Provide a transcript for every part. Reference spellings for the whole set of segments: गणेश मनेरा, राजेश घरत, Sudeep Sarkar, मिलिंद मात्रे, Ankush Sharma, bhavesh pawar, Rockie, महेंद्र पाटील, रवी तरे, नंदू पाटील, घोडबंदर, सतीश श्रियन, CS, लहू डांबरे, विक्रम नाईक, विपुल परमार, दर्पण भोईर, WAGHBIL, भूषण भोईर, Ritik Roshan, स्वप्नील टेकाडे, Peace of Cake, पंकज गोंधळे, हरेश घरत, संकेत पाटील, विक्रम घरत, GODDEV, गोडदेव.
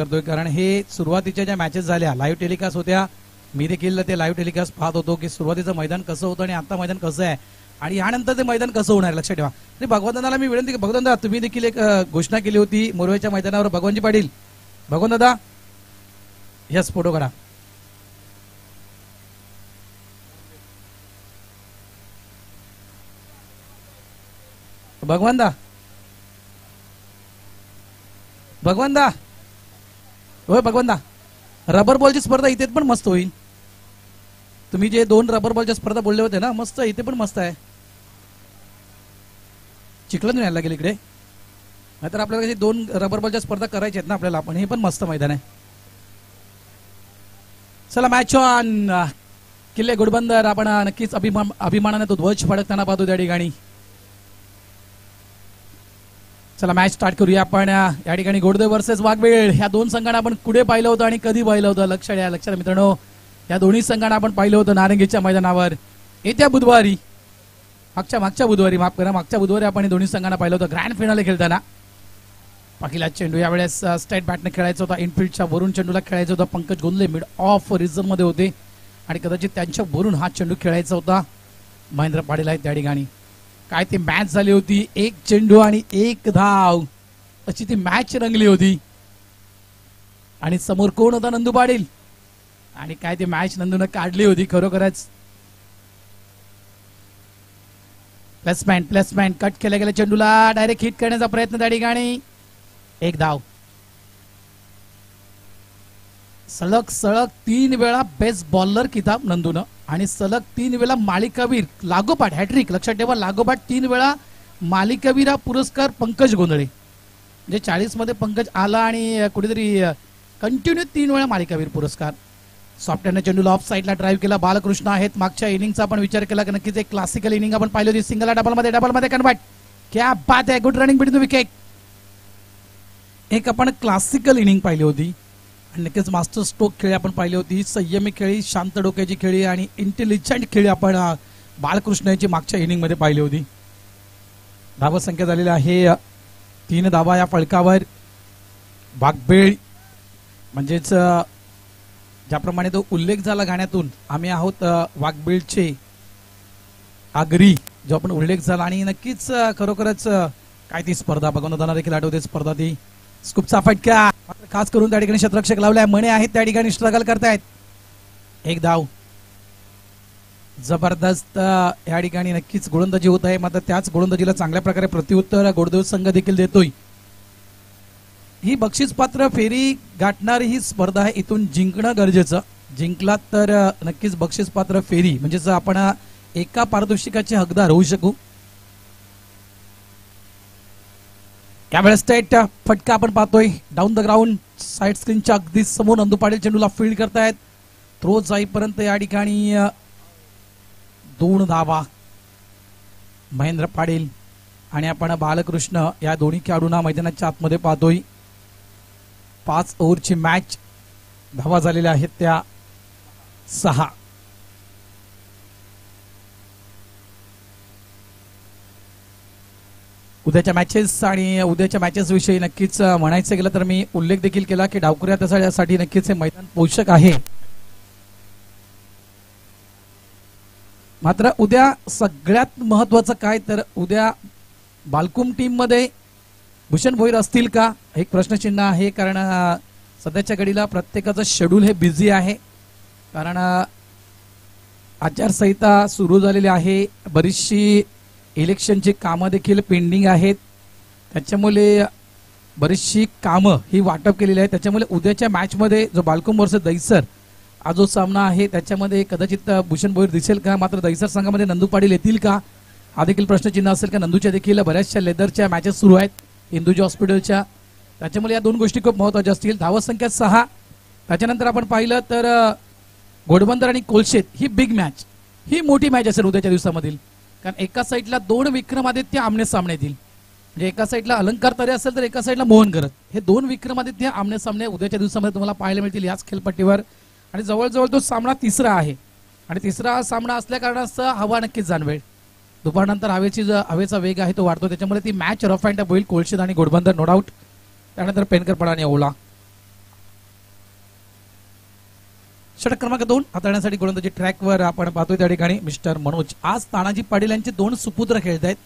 करतोय कारण हे सुरुवातीच्या ज्या मॅचेस झाल्या लाईव्ह टेलिकास्ट होत्या मी देखील ते लाईव्ह टेलिकास्ट पाहत होतो की सुरुवातीचं मैदान कसं होतं आणि आता मैदान कसं आहे आणि यानंतर ते मैदान कसं होणार लक्षात ठेवा। आणि भगवंतदादाला मी विनंती की भगवंतदादा तुम्ही देखील एक घोषणा केली होती मोरवेच्या मैदानावर भगवानजी पाटील भगवंतदादा यस फोटो काढा भगवंतदा भगवंतदा होय भगवंतदा रबर बॉलची स्पर्धा इथे पण मस्त होईल तुम्ही जे दोन रबर बॉलच्या स्पर्धा बोलले होते ना मस्त इथे पण मस्त आहे चिखलन यायला लागेल इकडे नाहीतर आपल्याला दोन रबर बॉलच्या स्पर्धा करायच्या आहेत ना आपल्याला पण हे पण मस्त मैदान आहे। चला मॅच ऑन किल्ले घोडबंदर आपण नक्कीच अभिमानाने तो ध्वज फडकताना पाहतो त्या ठिकाणी। चला मॅच स्टार्ट करूया आपण या ठिकाणी गोडदेव वर्सेस वाघबीळ ह्या दोन संघांना आपण कुठे पाहिलं होतं आणि कधी पाहिलं होतं लक्षात घ्या लक्षात मित्रांनो या दोन्ही संघांना आपण पाहिलं होतं नारंगीच्या मैदानावर येत्या बुधवारी मागच्या बुधवारी आपण हे दोन्ही संघांना पाहिलं होतं ग्रँड फायनल खेळताना। पाकिला चेंडू यावेळेस स्टेट बॅटने खेळायचा होता इनफिल्डच्या वरून चेंडूला खेळायचा होता Pankaj Gondle mid off reason मध्ये होते आणि कदाचित त्यांच्या वरून हा चेंडू खेळायचा होता महेंद्र पाटील आहेत त्या ठिकाणी। काय ती मॅच झाली होती एक चेंडू आणि एक धाव अशी ती मॅच रंगली होती आणि समोर कोण होता नंदू पाटील आणि काय ती मॅच नंदूने काढली होती खरोखरच। प्लेसमेंट कट केला गेला चेंडूला डायरेक्ट हिट करण्याचा प्रयत्न त्या ठिकाणी एक धाव सलग 3 वेळा बेस्ट बॉलर किताब नंदून आणि सलग 3 वेळा मालिकावीर लागोपाठ हॅट्रिक लक्षात ठेवा लागोपाठ 3 वेळा मालिकावीर हा पुरस्कार पंकज गोंधळे म्हणजे 40 मध्ये पंकज आला आणि कुठेतरी कंटिन्यू 3 वेळा मालिकावीर पुरस्कार। सॉफ्टवेअरने चेंडूला ऑफ साईडला ड्राईव्ह केला बालकृष्ण आहेत मागच्या इनिंगचा आपण विचार केला की नक्कीच एक क्लासिकल इनिंग आपण पाहिली होती सिंगल डबलमध्ये कन्वर्ट क्या बात आहे good running between the wicket एक आपण क्लासिकल इनिंग पाहिली होती आणि नक्कीच मास्टर स्ट्रोक खेळी आपण पाहिली होती संयमी खेळी शांत डोक्याची खेळी आणि इंटेलिजंट खेळी आपण बाळकृष्ण यांची मागच्या इनिंगमध्ये पाहिली होती। धावा संख्या झालेली आहे 3 धावा या फलकावर वाघबीळ म्हणजेच ज्याप्रमाणे तो उल्लेख झाला गाण्यातून आम्ही आहोत वाघबीळचे आगरी जो आपण उल्लेख झाला आणि नक्कीच खरोखरच काय ती स्पर्धा बघून जाणार देखील आठवते स्पर्धा ती स्कूपचा फटका खास करून त्या ठिकाणी क्षेत्ररक्षक लावलाय मणे आहेत त्या ठिकाणी स्ट्रगल करतायत एक धाव जबरदस्त या ठिकाणी नक्कीच गोलंदाजी होत आहे मात्र त्याच गोलंदाजीला चांगल्या प्रकारे प्रत्युत्तर गोडदेव संघ देखील देतोय। ही बक्षीसपात्र फेरी गाठणारी ही स्पर्धा आहे इथून जिंकणं गरजेचं जिंकलात तर नक्कीच बक्षीसपात्र फेरी म्हणजेच आपण एका पारितोषिकाचे हकदार होऊ शकू। यावेळेस स्टेट फटका आपण पाहतोय डाऊन द ग्राउंड साईड स्क्रीनच्या अगदी समोर नंदू पाटील चेंडूला फील्ड करतायत थ्रो जाईपर्यंत या ठिकाणी 2 धावा महेंद्र पाटील आणि आपण बालकृष्ण या दोन्ही खेळाडूंना मैदानाच्या आतमध्ये पाहतोय। 5 ओव्हरची मॅच धावा झालेल्या आहेत त्या 6 उद्याच्या मॅचेस विषयी नक्कीच म्हणायचं गेलं तर मी उल्लेख देखील केला की डावखुऱ्या त्यासाठी नक्कीच हे मैदान पोषक आहे मात्र उद्या सगळ्यात महत्वाचं काय तर उद्या बालकुम टीम मध्ये भूषण भोईर असतील का एक प्रश्नचिन्ह आहे कारण सध्याच्या घडीला प्रत्येकाचं शेड्यूल हे बिझी आहे कारण आचारसंहिता सुरू झालेली आहे बरीचशी इलेक्शनची कामं देखील पेंडिंग आहेत त्याच्यामुळे बरीचशी कामं ही वाटप केलेली आहे त्याच्यामुळे उद्याच्या मॅचमध्ये जो बालकुम वर्सेस दैसर हा जो सामना आहे त्याच्यामध्ये कदाचित भूषण भोईर दिसेल का मात्र दैसर संघामध्ये नंदू पाटील येतील का हा देखील प्रश्नचिन्ह असेल का नंदूच्या देखील बऱ्याचशा लेदरच्या मॅचेस सुरू आहेत हिंदूजी हॉस्पिटलच्या त्याच्यामुळे या 2 गोष्टी खूप महत्त्वाच्या असतील। धावसंख्या 6 त्याच्यानंतर आपण पाहिलं तर घोडबंदर आणि कोलशेत ही बिग मॅच ही मोठी मॅच असेल उद्याच्या दिवसामधील कारण एका साईडला 2 विक्रमादित्य आमने सामने येतील म्हणजे एका साईडला अलंकार तरी असेल तर एका साईडला मोहन करत हे 2 विक्रमादित्य आमने सामने उद्याच्या दिवसामध्ये तुम्हाला पाहायला मिळतील याच खेळपट्टीवर आणि जवळजवळ तो सामना 3रा आहे आणि 3रा सामना असल्या कारणास्तव हवा नक्कीच जाणवेल दुपारनंतर हवेचा वेग आहे तो वाढतो त्याच्यामुळे ती मॅच रफ अँड टफ होईल कोलशेत आणि घोडबंदर नो डाऊट त्यानंतर पेनकरपाडा आणि ओला षटक क्रमांक 2 हाताळण्यासाठी गोलंदाजी ट्रॅकवर आपण पाहतोय त्या ठिकाणी मिस्टर मनोज. आज तानाजी पाटील यांचे दोन सुपुत्र खेळत आहेत,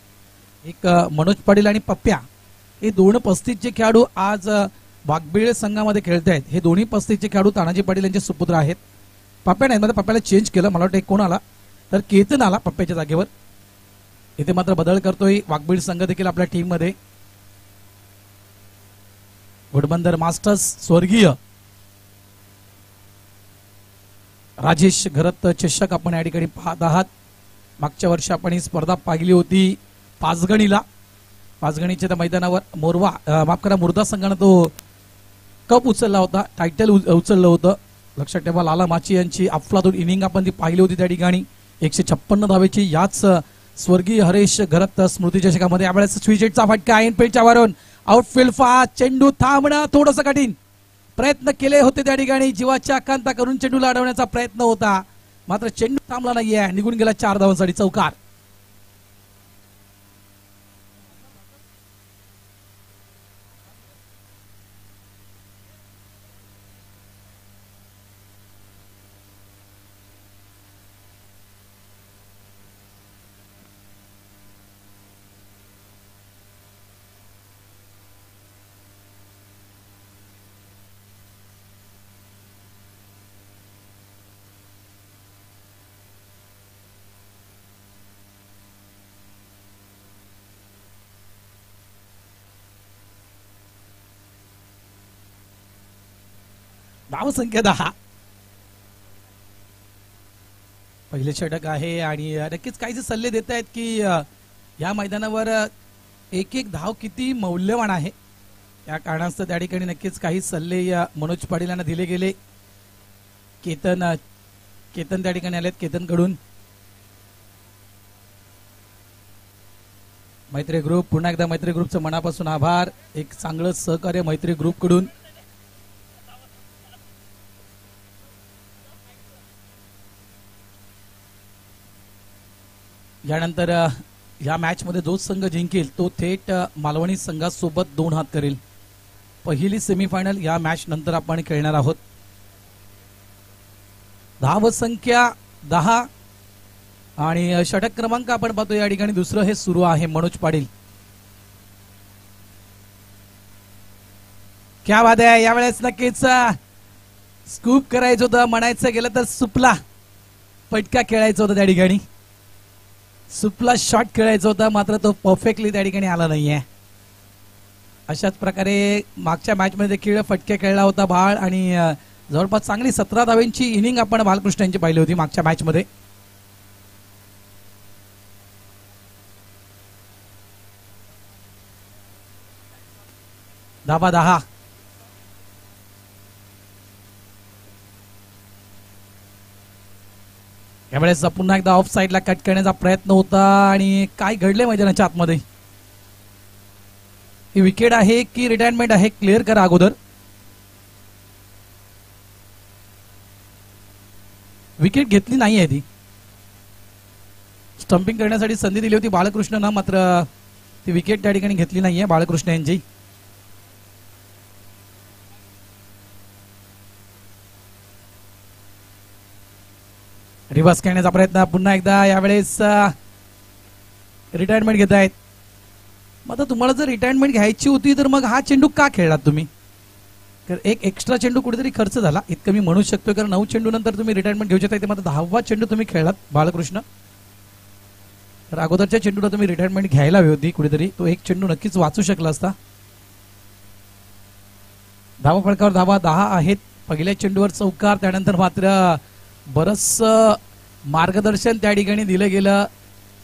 एक मनोज पाटील आणि पप्प्या. हे दोन पस्तीसचे खेळाडू आज वाघबीळ संघामध्ये खेळत आहेत. हे दोन्ही पस्तीसचे खेळाडू तानाजी पाटील यांचे सुपुत्र आहेत. पप्प्या नाही, म्हणजे पप्प्याला चेंज केलं, मला वाटतं कोण आला तर केतन आला पप्प्याच्या जागेवर. इथे मात्र बदल करतोय वाघबीळ संघ देखील आपल्या टीम मध्ये. घोडबंदर मास्टर्स स्वर्गीय राजेश घरत चषक आपण या ठिकाणी पाहत आहात. मागच्या वर्षी आपण ही स्पर्धा पाहिली होती पाचगणीला, पाचगणीच्या त्या मैदानावर मुर्दा संघानं तो कप उचलला होता, टायटल उचललं होतं. लक्षात ठेवा, लाला माची यांची अफलातून इनिंग आपण ती पाहिली होती त्या ठिकाणी 156 धावेची. याच स्वर्गीय हरेश घरत स्मृती चषकामध्ये यावेळेस स्विजेटचा फटका आयन पेलच्या वरून आउटफील्ड फास्ट. चेंडू थांबणं थोडंसं कठीण, प्रयत्न केले होते त्या ठिकाणी, जीवाच्या आकांता करून चेंडूला अडवण्याचा प्रयत्न होता, मात्र चेंडू थांबला नाहीये, निघून गेला 4 धावांसाठी चौकार. धावसंख्या 10, पहिले षटक आहे आणि नक्कीच काही सल्ले देत आहेत की या मैदानावर एक एक धाव किती मौल्यवान आहे. या कारणास्तव त्या ठिकाणी नक्कीच काही सल्ले मनोज पाटील यांना दिले गेले. केतन त्या ठिकाणी आलेत, केतनकडून मैत्री ग्रुप. पुन्हा एकदा मैत्री ग्रुपचं मनापासून आभार, एक चांगलं सहकार्य मैत्री ग्रुपकडून. यानंतर या मॅच मध्ये जो संघ जिंकेल तो थेट मालवणी संघासोबत 2 हात करेल. पहिली सेमीफायनल या मॅच नंतर आपण खेळणार आहोत. धावसंख्या 10 आणि षटक क्रमांक आपण पाहतो या ठिकाणी दुसरं हे सुरू आहे. मनोज पाटील क्या वाद आहे, यावेळेस नक्कीच स्कूप करायचं होतं, म्हणायचं गेलं तर सुपला फटका खेळायचा होता त्या ठिकाणी, सुपला शॉट खेळायचा होता, मात्र तो परफेक्टली त्या ठिकाणी आला नाहीये. अशाच प्रकारे मागच्या मॅचमध्ये देखील फटके खेळला होता भाळ आणि जवळपास चांगली 17 धावेंची इनिंग आपण बालकृष्ण यांची पाहिली होती मागच्या मॅचमध्ये. धावा 10. यावेळेस पुन्हा एकदा ऑफ साईडला कट करण्याचा प्रयत्न होता आणि काय घडले मैदानाच्या आतमध्ये. ही विकेट आहे की रिटायरमेंट आहे, क्लिअर करा अगोदर. विकेट घेतली नाही आहे, ती स्टंपिंग करण्यासाठी संधी दिली होती बाळकृष्णनं, मात्र ती विकेट त्या ठिकाणी घेतली नाहीये बाळकृष्ण यांची. रिव्हर्स करण्याचा प्रयत्न पुन्हा एकदा, यावेळेस रिटायरमेंट घेत आहेत. मग तुम्हाला जर रिटायरमेंट घ्यायची होती तर मग हा चेंडू का खेळलात तुम्ही, तर एक एक्स्ट्रा चेंडू कुठेतरी खर्च झाला इतकं मी म्हणू शकतो, कारण 9 चेंडू नंतर तुम्ही रिटायरमेंट घेऊ शकता. इथे मात्र 10वा चेंडू तुम्ही खेळलात बाळकृष्ण, तर अगोदरच्या चेंडूला तुम्ही रिटायरमेंट घ्यायला हवी होती कुठेतरी, तो एक चेंडू नक्कीच वाचू शकला असता. धावा फळकावर धावा 10 आहेत. पहिल्या चेंडूवर चौकार, त्यानंतर मात्र बरस मार्गदर्शन त्या ठिकाणी दिलं गेलं,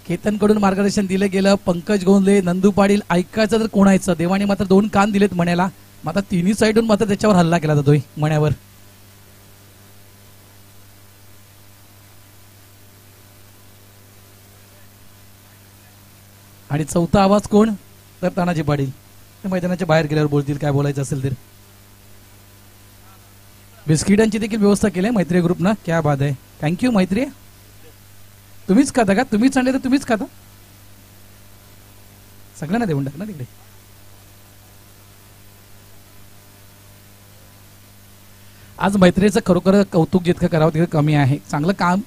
केतनकडून मार्गदर्शन दिलं गेलं. पंकज गोंधळे, नंदू पाटील, ऐकायचं तर कोणायचं. देवाने मात्र 2 कान दिलेत मण्याला, मात्र तिन्ही साईडून मात्र त्याच्यावर हल्ला केला जातोय मण्यावर. आणि चौथा आवाज कोण तर तानाजी पाटील, ते मैदानाच्या बाहेर गेल्यावर बोलतील काय बोलायचं असेल तर. बिस्किटांची देखील व्यवस्था केली आहे मैत्री ग्रुपनं. क्या बात आहे, थँक्यू मैत्री. तुम्हीच खाता का, तुम्हीच आणले तर तुम्हीच खाता, सगळ्यांना देऊन टाक ना तिकडे. आज मैत्रीचं खरोखर कौतुक जितकं करावं तितकं कमी आहे. चांगलं काम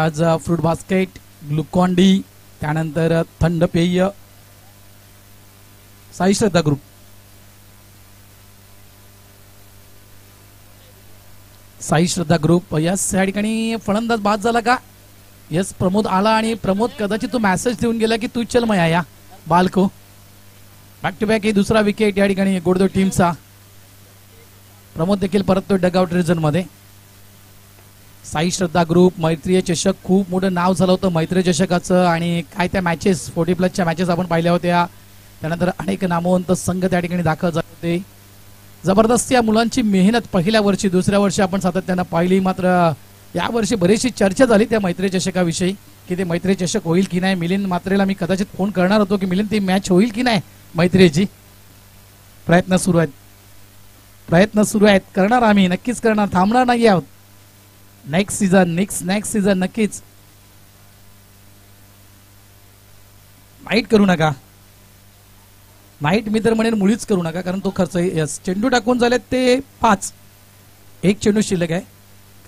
आज फ्रूट बास्केट, ग्लुकॉन डी, त्यानंतर थंड पेय, Sai Shraddha group, Sai Shraddha group yes या ठिकाणी फलंदाज बाद झाला का. यस प्रमोद आला आणि प्रमोद कदाचित तो मेसेज देऊन गेला की तू चल मया या बालको. बॅक टू बॅक हे दुसरा विकेट या ठिकाणी गोडदेव टीमचा. प्रमोद देखील परततो डगआउट रिजन मध्ये. साई श्रद्धा ग्रुप मैत्रीय चषक खूप मोठं नाव झालं होतं मैत्रीय चषकाचं आणि काय त्या मॅचेस 40+च्या मॅचेस आपण पाहिल्या होत्या. त्यानंतर अनेक नामवंत संघ त्या ठिकाणी दाखल झाले होते. जबरदस्त या मुलांची मेहनत पहिल्या वर्षी दुसऱ्या वर्षी आपण सातत्याने पाहिली. मात्र या वर्षी बरीचशी चर्चा झाली त्या मैत्री चषकाविषयी की ते मैत्री चषक होईल की नाही. मिलिंद मात्रेला मी कदाचित फोन करणार होतो की मिलिंद ती मॅच होईल की नाही मैत्रीची. प्रयत्न सुरू आहेत करणार आम्ही, नक्कीच करणार, थांबणार नाही आहोत. नेक्स्ट सीझन नक्कीच. वाईट करू नका, नाईट मी तर म्हणेन मुळीच करू नका कारण तो खर्च. यस चेंडू टाकून झालेत ते 5, एक चेंडू शिल्लक आहे.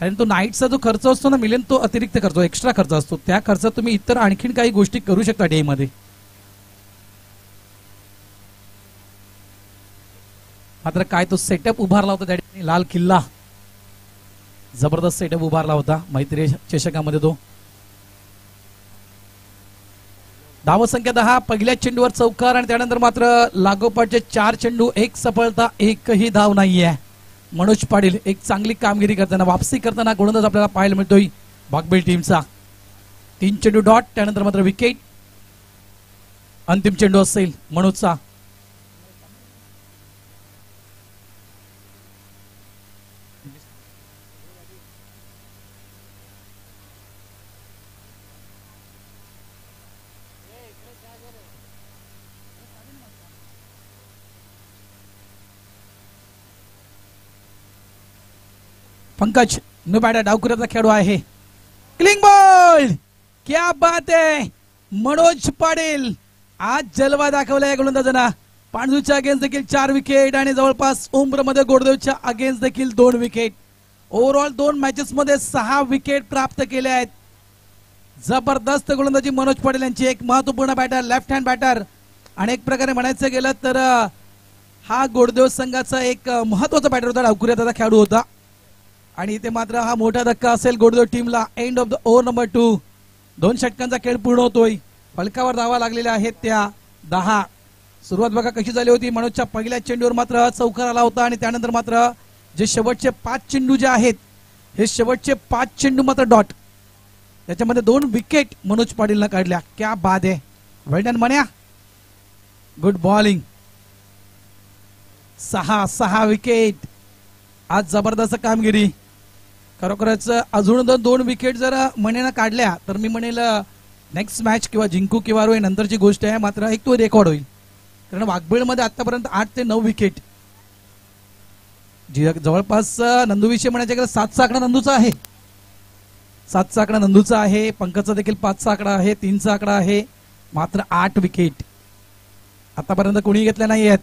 कारण तो नाईटचा जो खर्च असतो ना मिलिंद तो अतिरिक्त खर्च, एक्स्ट्रा खर्च असतो. त्या खर्चात तुम्ही इतर आणखीन काही गोष्टी करू शकता डे मध्ये. मात्र काय तो सेटअप उभारला होता त्या ठिकाणी, लाल किल्ला जबरदस्त सेटअप उभारला होता मैत्री चषकामध्ये. तो धावसंख्या 10, पहिल्या चेंडूवर चौकार आणि त्यानंतर मात्र लागोपाठचे 4 चेंडू, 1 सफलता, एकही धाव नाहीये. मनोज पाटील एक चांगली कामगिरी करताना, वापसी करताना गोलंदाज आपल्याला पाहायला मिळतोय वाघबीळ टीमचा. 3 चेंडू डॉट, त्यानंतर मात्र विकेट. अंतिम चेंडू असेल मनोजचा. पंकज नुबाडा डावखुऱ्याचा खेळाडू आहे. क्लिंग बॉल, क्या बात आहे. मनोज पाटील आज जलवा दाखवलाय गोलंदाजांना. पांडूच्या अगेन्स्ट देखील 4 विकेट आणि जवळपास उमरमध्ये गोडदेवच्या अगेन्स्ट देखील 2 विकेट. ओव्हरऑल 2 मॅचेस मध्ये 6 विकेट प्राप्त केले आहेत. जबरदस्त गोलंदाजी मनोज पाटील यांची. एक महत्वपूर्ण बॅटर, लेफ्ट हँड बॅटर. अनेक प्रकारे म्हणायचं गेलं तर हा गोडदेव संघाचा एक महत्वाचा बॅटर होता, डावखुऱ्याचा खेळाडू होता. आणि इथे मात्र हा मोठा धक्का असेल गोडदेव टीमला. End of the over number 2. 2 षटकांचा खेळ पूर्ण होतोय. फलकावर धावा लागलेल्या आहेत त्या 10. सुरुवात बघा कशी झाली होती. मनोजच्या पहिल्या चेंडूवर मात्र चौकार आला होता आणि त्यानंतर मात्र जे शेवटचे 5 चेंडू जे आहेत हे शेवटचे 5 चेंडू मात्र डॉट. त्याच्यामध्ये 2 विकेट मनोज पाटीलनं काढल्या. क्या बाद आहे, well done Manya, good bowling. 6 wicket, आज जबरदस्त कामगिरी. खरोखरच अजून 2 विकेट जर मनेनं काढल्या तर मी म्हणेल नेक्स्ट मॅच किंवा जिंकू किंवा रो नंतरची गोष्ट आहे. मात्र एक तो रेकॉर्ड होईल कारण वाघबीळमध्ये आतापर्यंत 8 ते 9 विकेट जवळपास नंदूविषयी म्हणायचं गेलं 7 आकडा नंदूचा आहे. 7 आकडा नंदूचा आहे. पंकजचा देखील 5 आकडा आहे, 3 आकडा आहे. मात्र 8 विकेट आतापर्यंत कोणी घेतल्या नाही आहेत.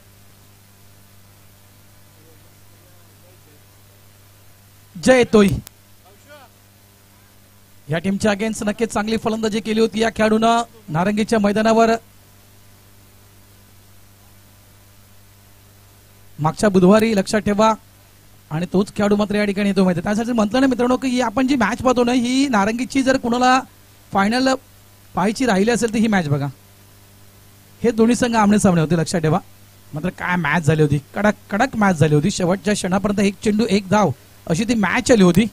जय तोई या टीमच्या अगेन्स्ट नक्कीच चांगली फलंदाजी केली होती या खेळाडूनं नारंगीच्या मैदानावर. मागच्या बुधवारी लक्षात ठेवा. आणि तोच खेळाडू मात्र या ठिकाणी येतो माहिती. त्यासाठी म्हटलं ना मित्रांनो की आपण जी मॅच पाहतो ना ही नारंगीची, जर कोणाला फायनल पाहायची राहिली असेल तर ही मॅच बघा. हे दोन्ही संघ आमने-सामने होते लक्षात ठेवा. मात्र काय मॅच झाली होती, कडक मॅच झाली होती. शेवटच्या क्षणापर्यंत 1 चेंडू 1 धाव अशी ती मॅच आली होती.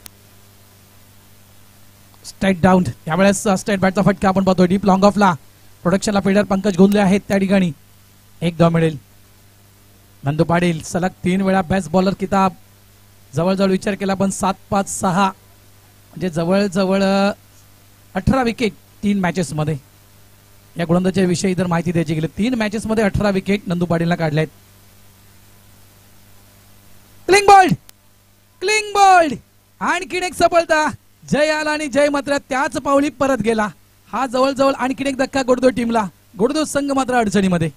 स्ट्रेट डाऊन त्यावेळेस स्ट्रेट बॅटचा फटका आपण पाहतोय डीप लॉंग ऑफला. प्रोडक्शनला फिल्डर पंकज गोंधळे आहेत त्या ठिकाणी. 1 धाव मिळेल. नंदू पाटील सलग 3 वेळा बेस्ट बॉलर किताब. जवळजवळ विचार केला पण 7, 5, 6 म्हणजे जवळजवळ 18 विकेट 3 मॅचेसमध्ये. या गोलंदाजाच्या विषयी जर माहिती द्यायची गेली 3 मॅचेसमध्ये 18 विकेट नंदू पाटीलला काढले आहेत. क्लिंग बॉल आणखीन एक सफलता. जय आला आणि जय मात्र त्याच पावली परत गेला. हा जवळजवळ आणखीन एक धक्का गोडदेव टीमला. गोडदेव संघ मात्र अडचणीमध्ये.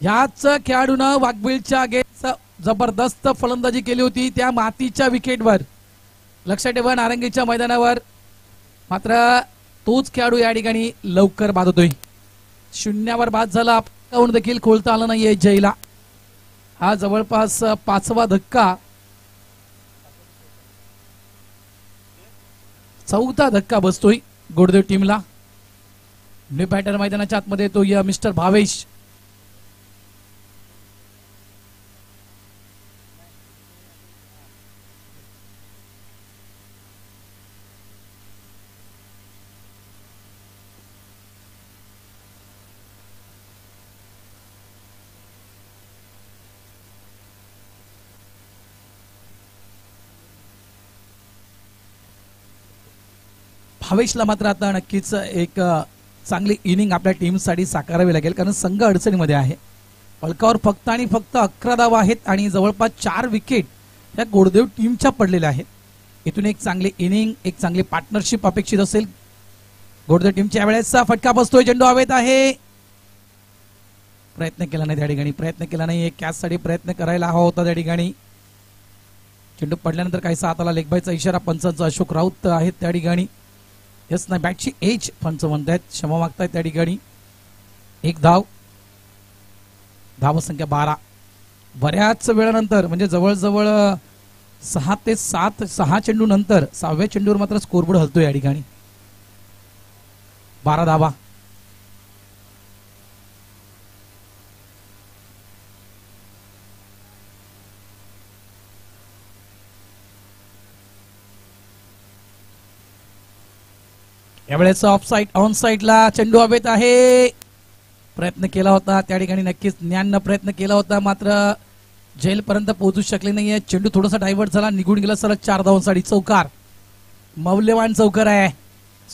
ह्याच खेळाडूने वाघबिळच्या अगेन्स्ट जबरदस्त फलंदाजी केली होती त्या मातीच्या विकेटवर लक्षात ठेवा नारंगीच्या मैदानावर। मात्र तोच खेळाडू या ठिकाणी लवकर बाद होतोय, शून्यावर बाद झाला, काउंट देखील खोलता आला नाहीये जयला। हा जवळपास पाचवा धक्का, चौथा धक्का बसतोय गोडदेव टीमला। न्यू बॅटर मैदानाच्या आतमध्ये येतो या मिस्टर भावेश। भावेशला मात्र आता नक्कीच एक चांगली इनिंग आपल्या टीमसाठी साकारावी लागेल, कारण संघ अडचणीमध्ये आहे। फलकावर फक्त आणि फक्त 11 धावा आहेत आणि जवळपास 4 विकेट या गोडदेव टीमच्या पडलेल्या आहेत। इथून एक चांगली इनिंग, एक चांगली पार्टनरशिप अपेक्षित असेल गोडदेव टीमच्या। वेळेचा फटका बसतोय, चेंडू हवेत आहे, प्रयत्न केला नाही त्या ठिकाणी, प्रयत्न केला नाही, कॅचसाठी प्रयत्न करायला हवा होता त्या ठिकाणी। चेंडू पडल्यानंतर काहीसा हाताला लेगबायचा इशारा पंचांचा अशोक राऊत आहेत त्या ठिकाणी। यस ना बॅटची एज पंच म्हणतात, क्षमा मागतायत त्या ठिकाणी। एक धाव, धाव संख्या 12। बऱ्याच वेळानंतर म्हणजे जवळजवळ 6 ते 7 6 चेंडू नंतर 6व्या चेंडूवर मात्र स्कोरबोर्ड हलतोय या ठिकाणी। 12 धावा, ऑफ साइड ऑन साइडला चेंडू हवेत आहे, प्रयत्न केला होता त्या ठिकाणी नक्कीच ज्ञाननं प्रयत्न केला होता, मात्र जेलपर्यंत पोहोचू शकले नाहीये। चेंडू थोडासा डायव्हर्ट झाला, निघून गेला सरळ 4 धावांसाठी। चौकार, मौल्यवान चौकार आहे,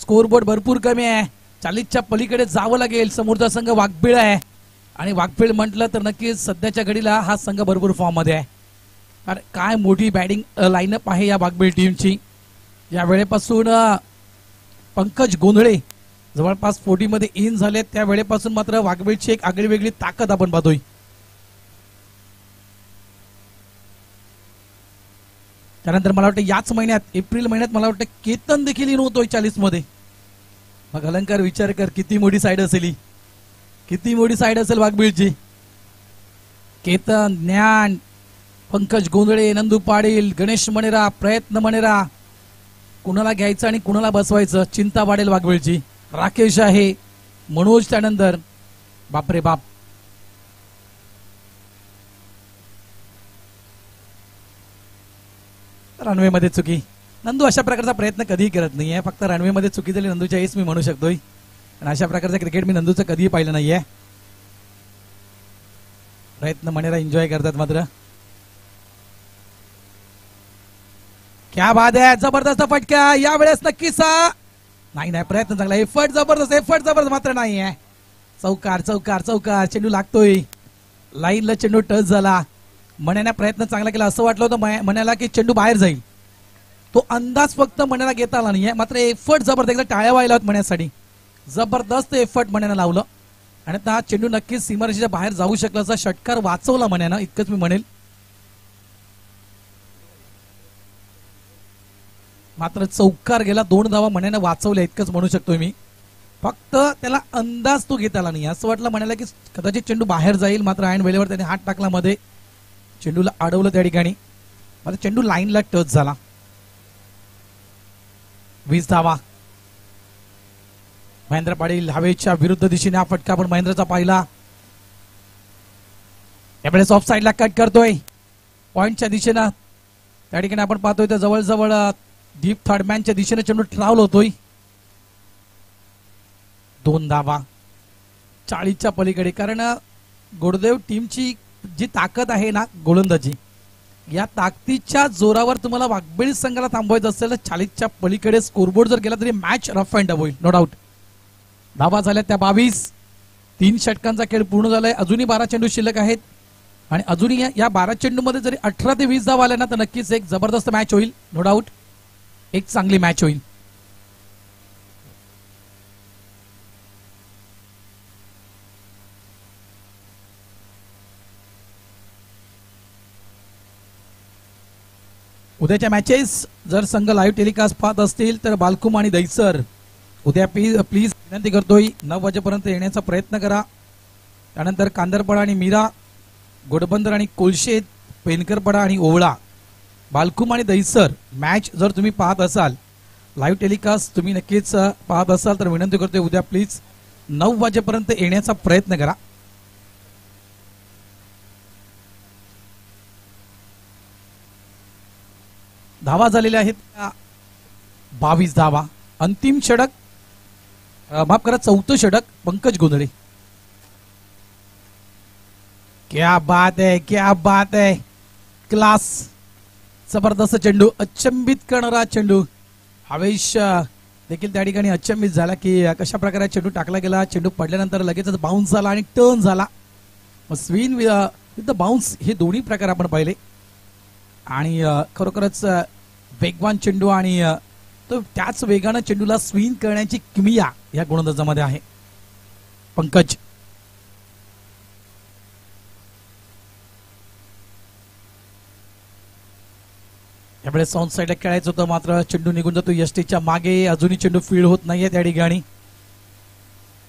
स्कोरबोर्ड भरपूर कमी आहे, 40च्या पलीकडे जावं लागेल। समोरचा संघ वाघबिळ आहे आणि वाघबिळ म्हटलं तर नक्कीच सध्याच्या घडीला हा संघ भरपूर फॉर्म मध्ये आहे, कारण काय मोठी बॅटिंग लाईनअप आहे या वाघबिळ टीमची। या वेळेपासून पंकज गोंधळे जवळपास 40 मध्ये इन झाले, त्या वेळेपासून मात्र वाघबिळची एक आगळी वेगळी ताकद आपण पाहतोय। त्यानंतर मला वाटतं याच महिन्यात एप्रिल महिन्यात मला वाटतं केतन देखील इन होतोय 40 मध्ये। मग अलंकार विचार कर किती मोठी साईड असेल, किती मोठी साईड असेल वाघबिळची। केतन, ज्ञान, पंकज गोंधळे, नंदू पाटील, गणेश मणेरा, प्रयत्न मणेरा, कुणाला घ्यायचं आणि कुणाला बसवायचं चिंता वाढेल वाघबिळची। राकेश आहे, मनोज, त्यानंतर बापरे बाप रनवे मध्ये चुकी। नंदू अशा प्रकारचा प्रयत्न कधीही करत नाहीये, फक्त रनवे मध्ये चुकी झाली नंदूच्या एस मी म्हणू शकतोय, आणि अशा प्रकारचा क्रिकेट मी नंदूचं कधीही पाहिलं नाहीये। प्रयत्न मणेरा एन्जॉय करतात मात्र, क्या बात आहे, जबरदस्त फटका यावेळेस नक्कीच। नाही नाही, प्रयत्न चांगला, एफर्ट जबरदस्त, एफर्ट जबरदस्त, मात्र नाही आहे। चौकार, चौकार, चौकार, चेंडू लागतोय लाईनला, चेंडू टच झाला। मण्याने प्रयत्न चांगला केला, असं वाटलं होतं मण्याला की चेंडू बाहेर जाईल, तो अंदाज फक्त मण्याला घेता आला नाहीये, मात्र एफर्ट जबरदस्त। टाळ्या व्हायला होत मण्यासाठी, जबरदस्त एफर्ट मण्याने लावलं आणि हा चेंडू नक्कीच सीमारेषेच्या बाहेर जाऊ शकला, असा षटकार वाचवला मण्यानं, इतकंच मी म्हणेल। मात्र चौकार गेला, 2 धावा मण्याने वाचवल्या इतकंच म्हणू शकतो मी, फक्त त्याला अंदाज तो घेता आला नाही। असं वाटलं म्हणायला की कदाचित चेंडू बाहेर जाईल, मात्र ऐन वेळेवर त्याने हात टाकला, मध्ये चेंडूला अडवलं त्या ठिकाणी, मात्र चेंडू लाईनला टच झाला। 20 धावा, महेंद्र पाटील हवेच्या विरुद्ध दिशेने हा फटका पण महेंद्रचा पाहिला। त्यावेळेस ऑफ साईडला कट करतोय पॉइंटच्या दिशेनं, त्या ठिकाणी आपण पाहतोय तर जवळजवळ डीप थर्ड मॅनच्या दिशेने चेंडू ट्रॅव्हल होतोय। 2 धावा, 40च्या पलीकडे, कारण गोडदेव टीमची जी ताकद आहे ना गोलंदाजी, या ताकदीच्या जोरावर तुम्हाला वाघबिळ संघाला थांबवायचं असेल तर 40च्या पलीकडे स्कोरबोर्ड जर गेला तरी मॅच रफ अँड टफ होईल, नो डाऊट। धावा झाल्या त्या 22, 3 षटकांचा खेळ पूर्ण झालाय, अजूनही 12 चेंडू शिल्लक आहेत आणि अजूनही या 12 चेंडूमध्ये जरी 18 ते 20 धावा आल्या ना तर नक्कीच एक जबरदस्त मॅच होईल, नो डाऊट, एक चांगली मॅच होईल। उद्याच्या मॅचेस जर संघ लाईव्ह टेलिकास्ट पाहत असतील तर बालकुम आणि दैसर उद्या प्लीज विनंती करतोय 9 वाजेपर्यंत येण्याचा प्रयत्न करा। त्यानंतर कांदरपाडा आणि मीरा, गोडबंदर आणि कोलशेत, पेनकरपाडा आणि ओवळा, बालकुम आणि दैसर मॅच जर तुम्ही पाहत असाल, लाईव्ह टेलिकास्ट तुम्ही नक्कीच पाहत असाल तर विनंती करतोय उद्या प्लीज 9 वाजेपर्यंत येण्याचा प्रयत्न करा। धावा झालेल्या आहेत 22 धावा। अंतिम षटक माफ करा चौथे षटक पंकज गोंधळे। क्या बात है, क्या बात है, क्लास, जबरदस्त चेंडू, अचंबित करणारा चेंडू। हवेश देखील त्या ठिकाणी अचंबित झाला की कशा प्रकारे चेंडू टाकला गेला। चेंडू पडल्यानंतर लगेचच बाउन्स झाला आणि टर्न झाला। मग स्विंग विथ द बाउन्स हे दोन्ही प्रकार आपण पाहिले आणि खरोखरच वेगवान चेंडू आणि तो त्याच वेगाने चेंडूला स्विंग करण्याची किमिया या गोलंदाजामध्ये आहे। पंकज यावेळेस साऊंड साईडला खेळायचं होतं, मात्र चेंडू निघून जातो यष्टीच्या मागे। अजूनही चेंडू फील्ड होत नाहीये त्या ठिकाणी।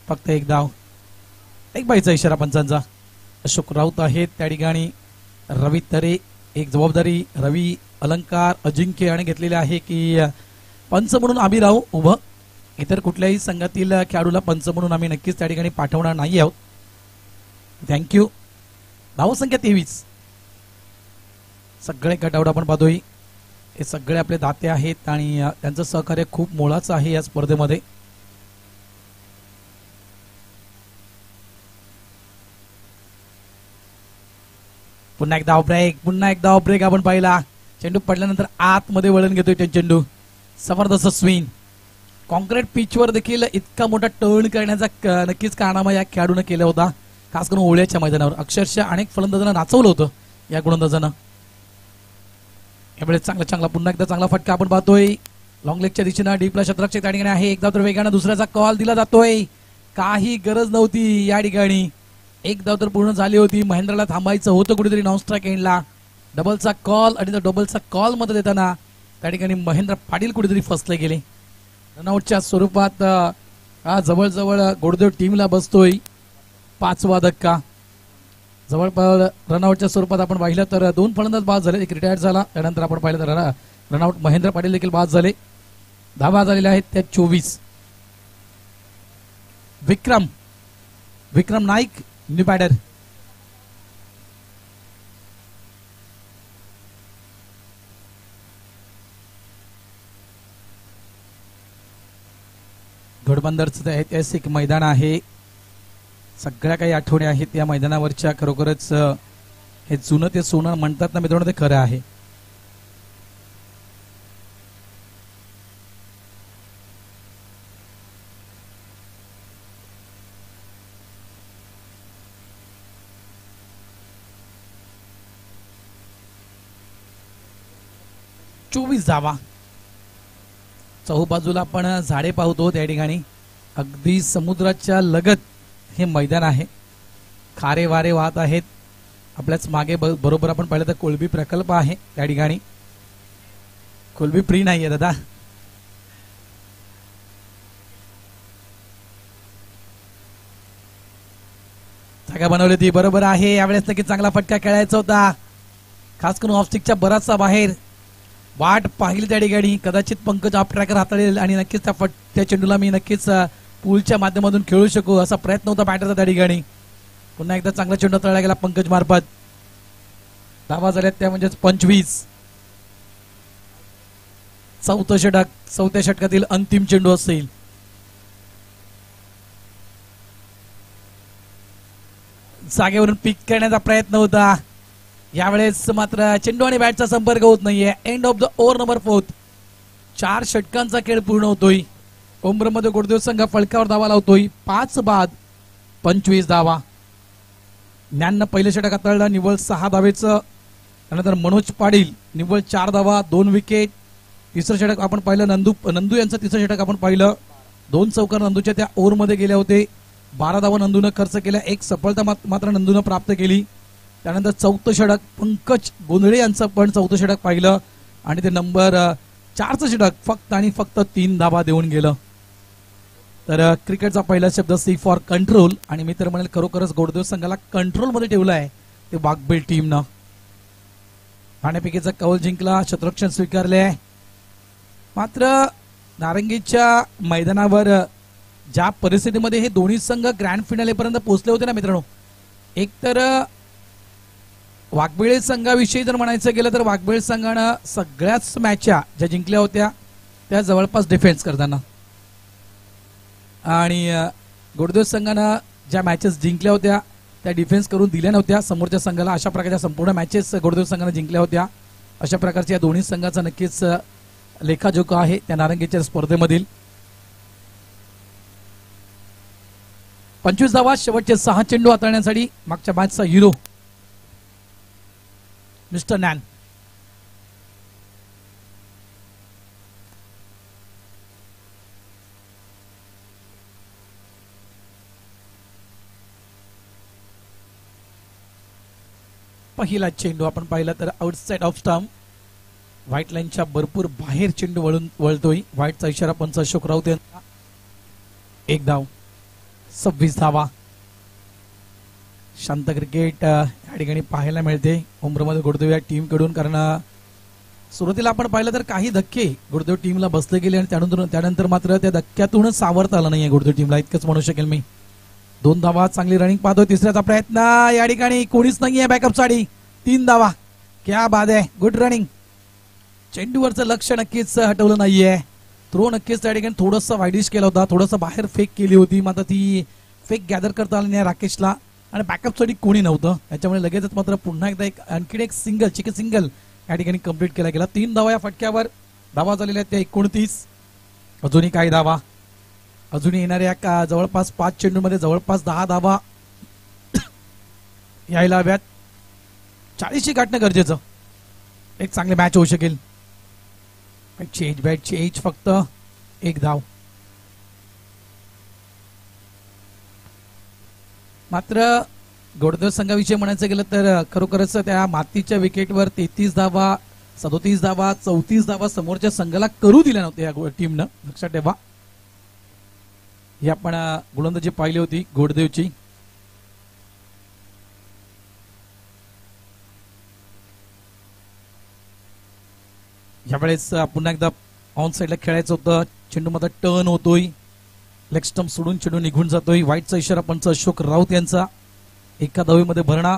फक्त एक धाव, एक बाईचा इशारा पंचांचा। अशोक राऊत आहेत त्या ठिकाणी, रवी तरे एक जबाबदारी रवी अलंकार अजिंक्य याने घेतलेले आहे की पंच म्हणून आम्ही राहू उभं। इतर कुठल्याही संघातील खेळाडूला पंच म्हणून आम्ही नक्कीच त्या ठिकाणी पाठवणार नाही आहोत। थँक्यू। धावसंख्या 23। सगळे गटावड आपण पाहतोय, हे सगळे आपले दाते आहेत आणि त्यांचं सहकार्य खूप मोलाचं आहे या स्पर्धेमध्ये। पुन्हा एक धाव ब्रेक, पुन्हा एक धाव ब्रेक आपण पाहिला। चेंडू पडल्यानंतर आतमध्ये वळण घेतोय ते चेंडू। जबरदस्त स्विंग। कॉन्क्रीट पिचवर देखील इतका मोठा टर्न करण्याचा नक्कीच कारनामा या खेळाडूने केला होता, खास करून ओळ्याच्या मैदानावर। अक्षरशः अनेक फलंदाजांना नाचवलं होतं या गोलंदाजानं। यावेळेस चांगला चांगला पुन्हा एकदा चांगला फटका आपण पाहतोय लॉंग लेगच्या दिशेनं, डीपला क्षेत्ररक्षक त्या ठिकाणी आहे। एकदा तर वेगानं दुसऱ्याचा कॉल दिला जातोय, काही गरज नव्हती या ठिकाणी। एक धाव तर पूर्ण झाली होती, महेंद्रला थांबायचं होतं कुठेतरी नॉन स्ट्राईक एंडला। डबलचा कॉल आणि त्या डबलचा कॉल मध्ये देताना त्या ठिकाणी महेंद्र पाटील कुठेतरी फसले गेले। रनआउटच्या स्वरूपात जवळजवळ गोडदेव टीमला बसतोय 5वा धक्का। जवळपास रनआउटच्या स्वरूपात आपण पाहिलं तर 2 फलंदाज बाद झाले, एक रिटायर्ड झाला। त्यानंतर आपण पाहिलं तर रनआउट महेंद्र पाटील देखील बाद झाले। धावा झालेल्या आहेत त्या 24। विक्रम नाईक new batter. घोडबंदरचं ऐतिहासिक मैदान आहे, सगळ्या काही आठवणी आहेत या मैदानावरच्या। खरोखरच हे जुनं ते सोनं म्हणतात ना मित्रांनो, ते खरं आहे। जावा चौबाजूला आपण झाडे पाहतो त्या ठिकाणी, अगदी समुद्राच्या लगत हे मैदान आहे। खारे वारे वाहत आहेत आपल्याच मागे। बरोबर आपण पाहिलं तर कोळबी प्रकल्प आहे त्या ठिकाणी। कोळबी फ्री नाहीये दादा, जागा बनवली ती बरोबर आहे। यावेळेस नक्की चांगला फटका खेळायचा होता, खास करून ऑफस्टिकच्या बराचसा बाहेर वाट पाहिली त्या ठिकाणी। कदाचित पंकज ऑफ ट्रॅकर हाताळेल आणि नक्कीच त्या चेंडूला मी नक्कीच पूलच्या माध्यमातून खेळू शकू असा प्रयत्न होता बॅटरचा त्या ठिकाणी। पुन्हा एकदा चांगला चेंडू तळला गेला पंकज मार्फत। धावा झाल्यात त्या म्हणजेच 25। चौथं षटक, चौथ्या षटकातील अंतिम चेंडू असेल। जागेवरून पिक करण्याचा प्रयत्न होता यावेळेस, मात्र चेंडू आणि बॅटचा संपर्क होत नाहीये। End of the over number 4। 4 षटकांचा खेळ पूर्ण होतोय। ओम्ब्रमध्ये गोडदेव संघ फलकावर धावा लावतोय, 5 बाद 25 धावा। ज्ञाननं पहिले षटक हाताळलं निव्वळ 6 धावेचं, त्यानंतर मनोज पाटील निव्वळ 4 धावा 2 विकेट। तिसरं षटक आपण पाहिलं, नंदू यांचं तिसरं षटक आपण पाहिलं। 2 चौकार नंदूच्या त्या ओव्हरमध्ये गेल्या होते, 12 धावा नंदूनं खर्च केल्या, 1 सफलता मात्र नंदूनं प्राप्त केली। त्यानंतर चौथं षटक पंकज गोंधळे यांचं पण चौथं षटक पाहिलं, आणि ते नंबर 4चं षटक फक्त आणि फक्त 3 धावा देऊन गेलं। तर क्रिकेटचा पहिला शब्द सी फॉर कंट्रोल आणि मी तर म्हणेल खरोखरच गोडदेव संघाला कंट्रोल मध्ये ठेवलं आहे ते वाघबीळ टीमनं। नाणेफेकीचा कौल जिंकला, शतरक्षण स्वीकारले, मात्र नारंगीच्या मैदानावर ज्या परिस्थितीमध्ये हे दोन्ही संघ ग्रँड फिनालेपर्यंत पोहोचले होते ना मित्रांनो, एक तर वाघबीळ संघाविषयी जर म्हणायचं गेलं तर वाघबीळ संघानं सगळ्याच मॅचा ज्या जिंकल्या होत्या त्या जवळपास डिफेन्स करताना, आणि गोडदेव संघानं ज्या मॅचेस जिंकल्या होत्या त्या डिफेन्स करून दिल्या नव्हत्या समोरच्या संघाला। अशा प्रकारच्या संपूर्ण मॅचेस गोडदेव संघानं जिंकल्या होत्या। अशा प्रकारच्या या दोन्ही संघाचा नक्कीच लेखाजोखा आहे त्या नारंगीच्या स्पर्धेमधील। 25 धावा, शेवटचे 6 चेंडू हाताळण्यासाठी मागच्या मॅचचा हिरो मिस्टर नॅन। पहिला चेंडू आपण पाहिला तर आउटसाइड ऑफ स्टंप, व्हाईट लाईनच्या भरपूर बाहेर चेंडू वळतोय। व्हाईटचा इशारा पंच अशोक राऊत यांना, एक धाव, 26 धावा। शांत क्रिकेट या ठिकाणी पाहायला मिळते उमरामध्ये गोडदेव या टीमकडून, कारण सुरुवातीला आपण पाहिलं तर काही धक्के गोडदेव टीमला बसले गेले आणि त्यानंतर मात्र त्या धक्क्यातून सावरता आलं नाहीये गोडदेव टीमला, इतकंच म्हणू शकेल मी। 2 धावा, चांगली रनिंग पाहतोय, तिसऱ्याचा प्रयत्न, या ठिकाणी कोणीच नाहीये बॅकअप साठी, 3 धावा, क्या बाद आहे, गुड रनिंग। चेंडूवरचं लक्ष नक्कीच हटवलं नाहीये, थ्रो नक्कीच त्या ठिकाणी थोडंसं वायडिश केला होता, थोडंसं बाहेर फेक केली होती, मात्र ती फेक गॅदर करता आली नाही राकेशला आणि बॅकअपसाठी कोणी नव्हतं, याच्यामुळे लगेचच मात्र पुन्हा एकदा आणखी एक सिंगल, चिके सिंगल या ठिकाणी कंप्लीट केला गेला। 3 धावा या फटक्यावर, धावा झालेल्या त्या 29, अजूनही काही धावा, अजूनही येणाऱ्या का जवळपास 5 चेंडूमध्ये जवळपास 10 धावा यायला हव्यात, 40 गाठणं गरजेचं, एक चांगली मॅच होऊ शकेल। बॅटची एज फक्त 1 धाव, मात्र गोडदेव संघाविषयी म्हणायचं गेलं तर खरोखरच त्या मातीच्या विकेटवर 33 धावा, 37 धावा, 34 धावा समोरच्या संघाला करू दिल्या नव्हत्या या टीमनं, लक्षात ठेवा। ही आपण गोलंदाजी पाहिली होती गोडदेवची। यावेळेस पुन्हा एकदा ऑन साईडला खेळायचं होतं, चेंडू मध्ये टर्न होतोय, लेग स्टंप सोडून चेंडू निघून जातोय। व्हाईटचा इशारा पंच अशोक राऊत यांचा, एका धावेमध्ये भरणा,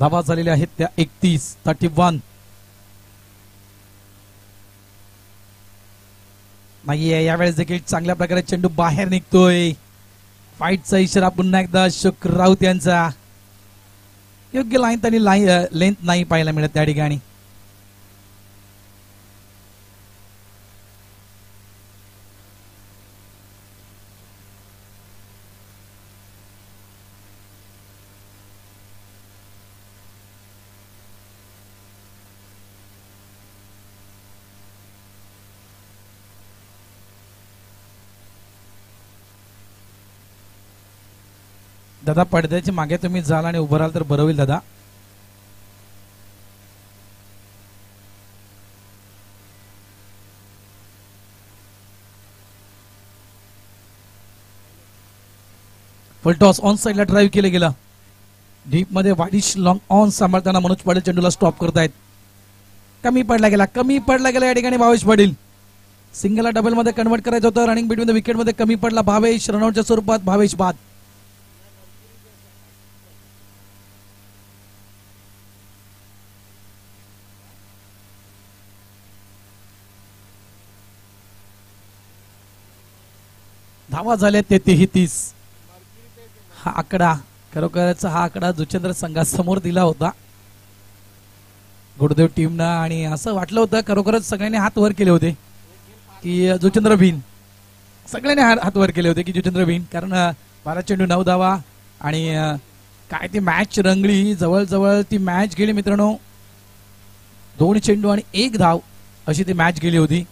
धावा झालेल्या आहेत त्या 31, 31 नाहीये। यावेळेस देखील चांगल्या प्रकारे चेंडू बाहेर निघतोय, व्हाईटचा इशारा पुन्हा एकदा अशोक राऊत यांचा, योग्य लाईन आणि लेंथ नाही पाहायला मिळत त्या ठिकाणी। दादा पडद्याच्या मागे तुम्ही जाल आणि उभं राहाल तर बरं होईल दादा। फुल टॉस, ऑन साईडला ड्राईव्ह केलं गेलं, डीप मध्ये वाडिश लॉंग ऑन सांभाळताना मनोज पाटील चेंडूला स्टॉप करतायत, कमी पडला गेला या ठिकाणी भावेश पाटील। सिंगलला डबल मध्ये कन्वर्ट करायचं होतं, रनिंग बिटवीन द विकेट मध्ये कमी पडला भावेश, रनआउटच्या स्वरूपात भावेश बाद। धावा झाल्या 33, हा आकडा खरोखरच, हा आकडा जुचंद्र संघासमोर दिला होता गोडदेव टीमनं आणि असं वाटलं होतं खरोखरच सगळ्यांनी हात वर केले होते की जुचंद्र भीन, सगळ्यांनी हात वर केले होते की जुचंद्र भीन, कारण 12 चेंडू 9 धावा आणि काय ती मॅच रंगली, जवळजवळ ती मॅच गेली मित्रांनो 2 चेंडू आणि 1 धाव अशी ती मॅच गेली होती।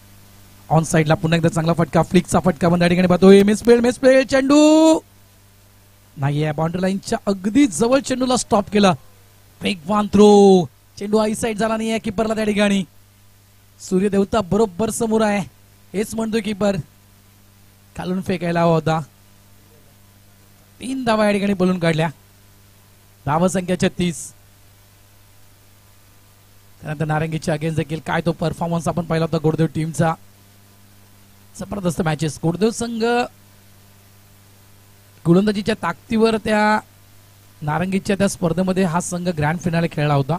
ऑन साइडला पुन्हा एकदा चांगला फटका, फ्लिकचा फटका पण त्या ठिकाणी पाहतोय, मिसफिल्ड चेंडू नाहीये, बाउंड्री लाईनच्या अगदी जवळ चेंडूला स्टॉप केला, वेगवान थ्रो, चेंडू आईसाइड झाला नाहीये, किपरला त्या ठिकाणी सूर्यदेवता बरोबर समोर आहे हेच म्हणतो कीपर खालून फेकायला हवा होता। 3 धावा या ठिकाणी बोलून काढल्या। धावा संख्या 36। त्यानंतर नारंगीच्या अगेन्स्ट देखील काय तो परफॉर्मन्स आपण पाहिला होता गोडदेव टीमचा। जबरदस्त मॅचेस गोडदेव संघ गोलंदाजीच्या ताकदीवर त्या नारंगीच्या त्या स्पर्धेमध्ये हा संघ ग्रँड फिनाले खेळला होता।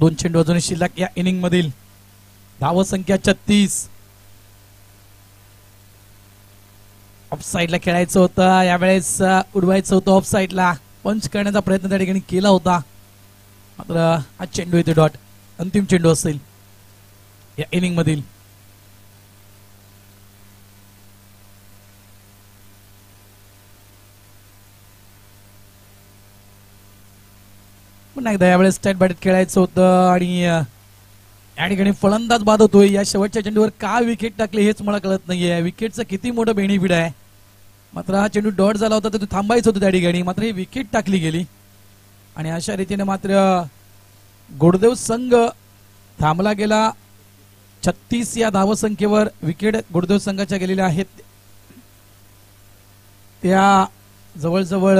दोन चेंडू अजून शिल्लक या इनिंग मधील। धाव संख्या 36। ऑफसाईडला खेळायचं होतं यावेळेस उडवायचं होतं ऑफसाईडला पंच करण्याचा प्रयत्न त्या ठिकाणी केला होता मात्र हा चेंडू इथे डॉट अंतिम चेंडू असेल या इनिंग मधील। पुन्हा एकदा यावेळेस स्ट्रेट बॅट खेळायचं होतं आणि या ठिकाणी फलंदाज बाद होतोय। या शेवटच्या चेंडूवर का विकेट टाकले हेच मला कळत नाहीये। विकेटचं किती मोठं बेनिफिट आहे मात्र हा चेंडू डॉट झाला होता तर तो थांबायचं होतं त्या ठिकाणी मात्र ही विकेट टाकली गेली आणि अशा रीतीने मात्र गोडदेव संघ थांबला गेला। 36 या धावसंख्येवर विकेट गोडदेव संघाच्या गेलेल्या आहेत त्या जवळजवळ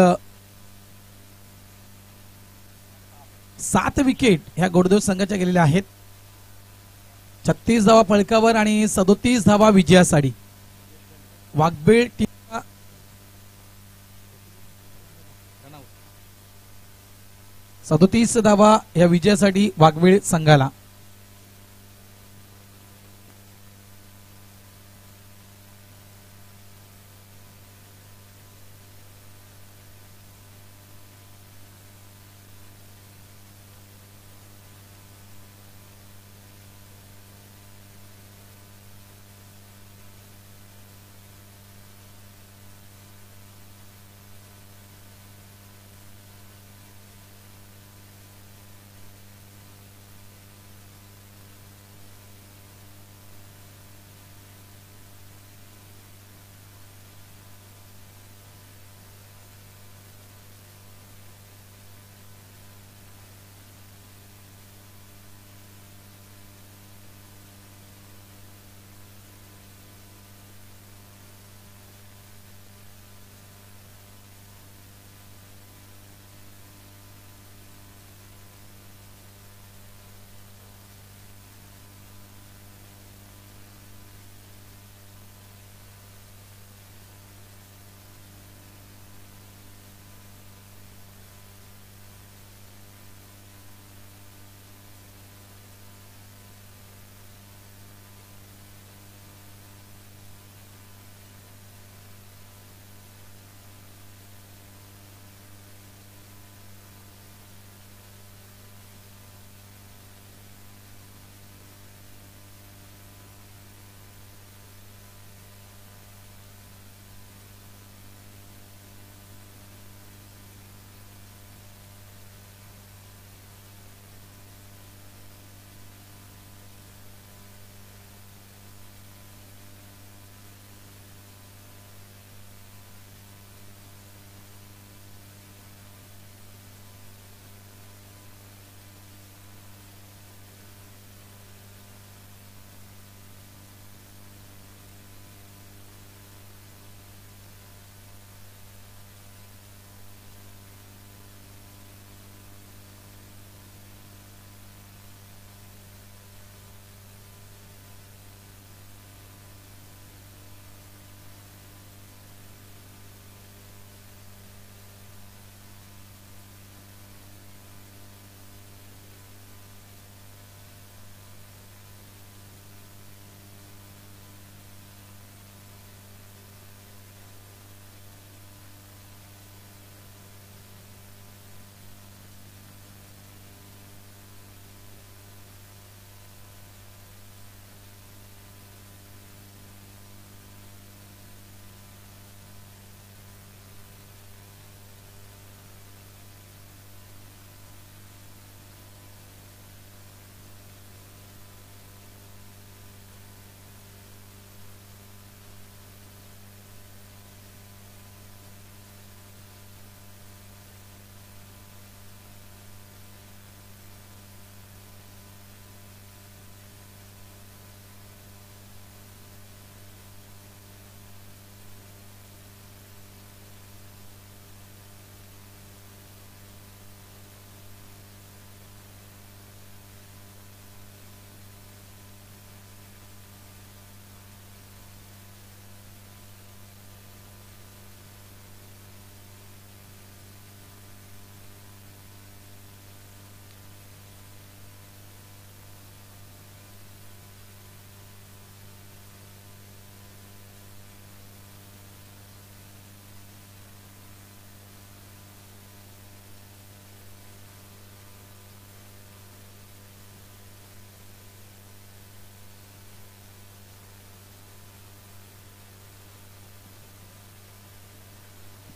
7 विकेट ह्या गोडदेव संघाच्या गेलेल्या आहेत। 36 धावा फलकावर आणि 37 धावा विजयासाठी वाघबीळ टीम धावा या विजयासाठी वाघबीळ संघाला।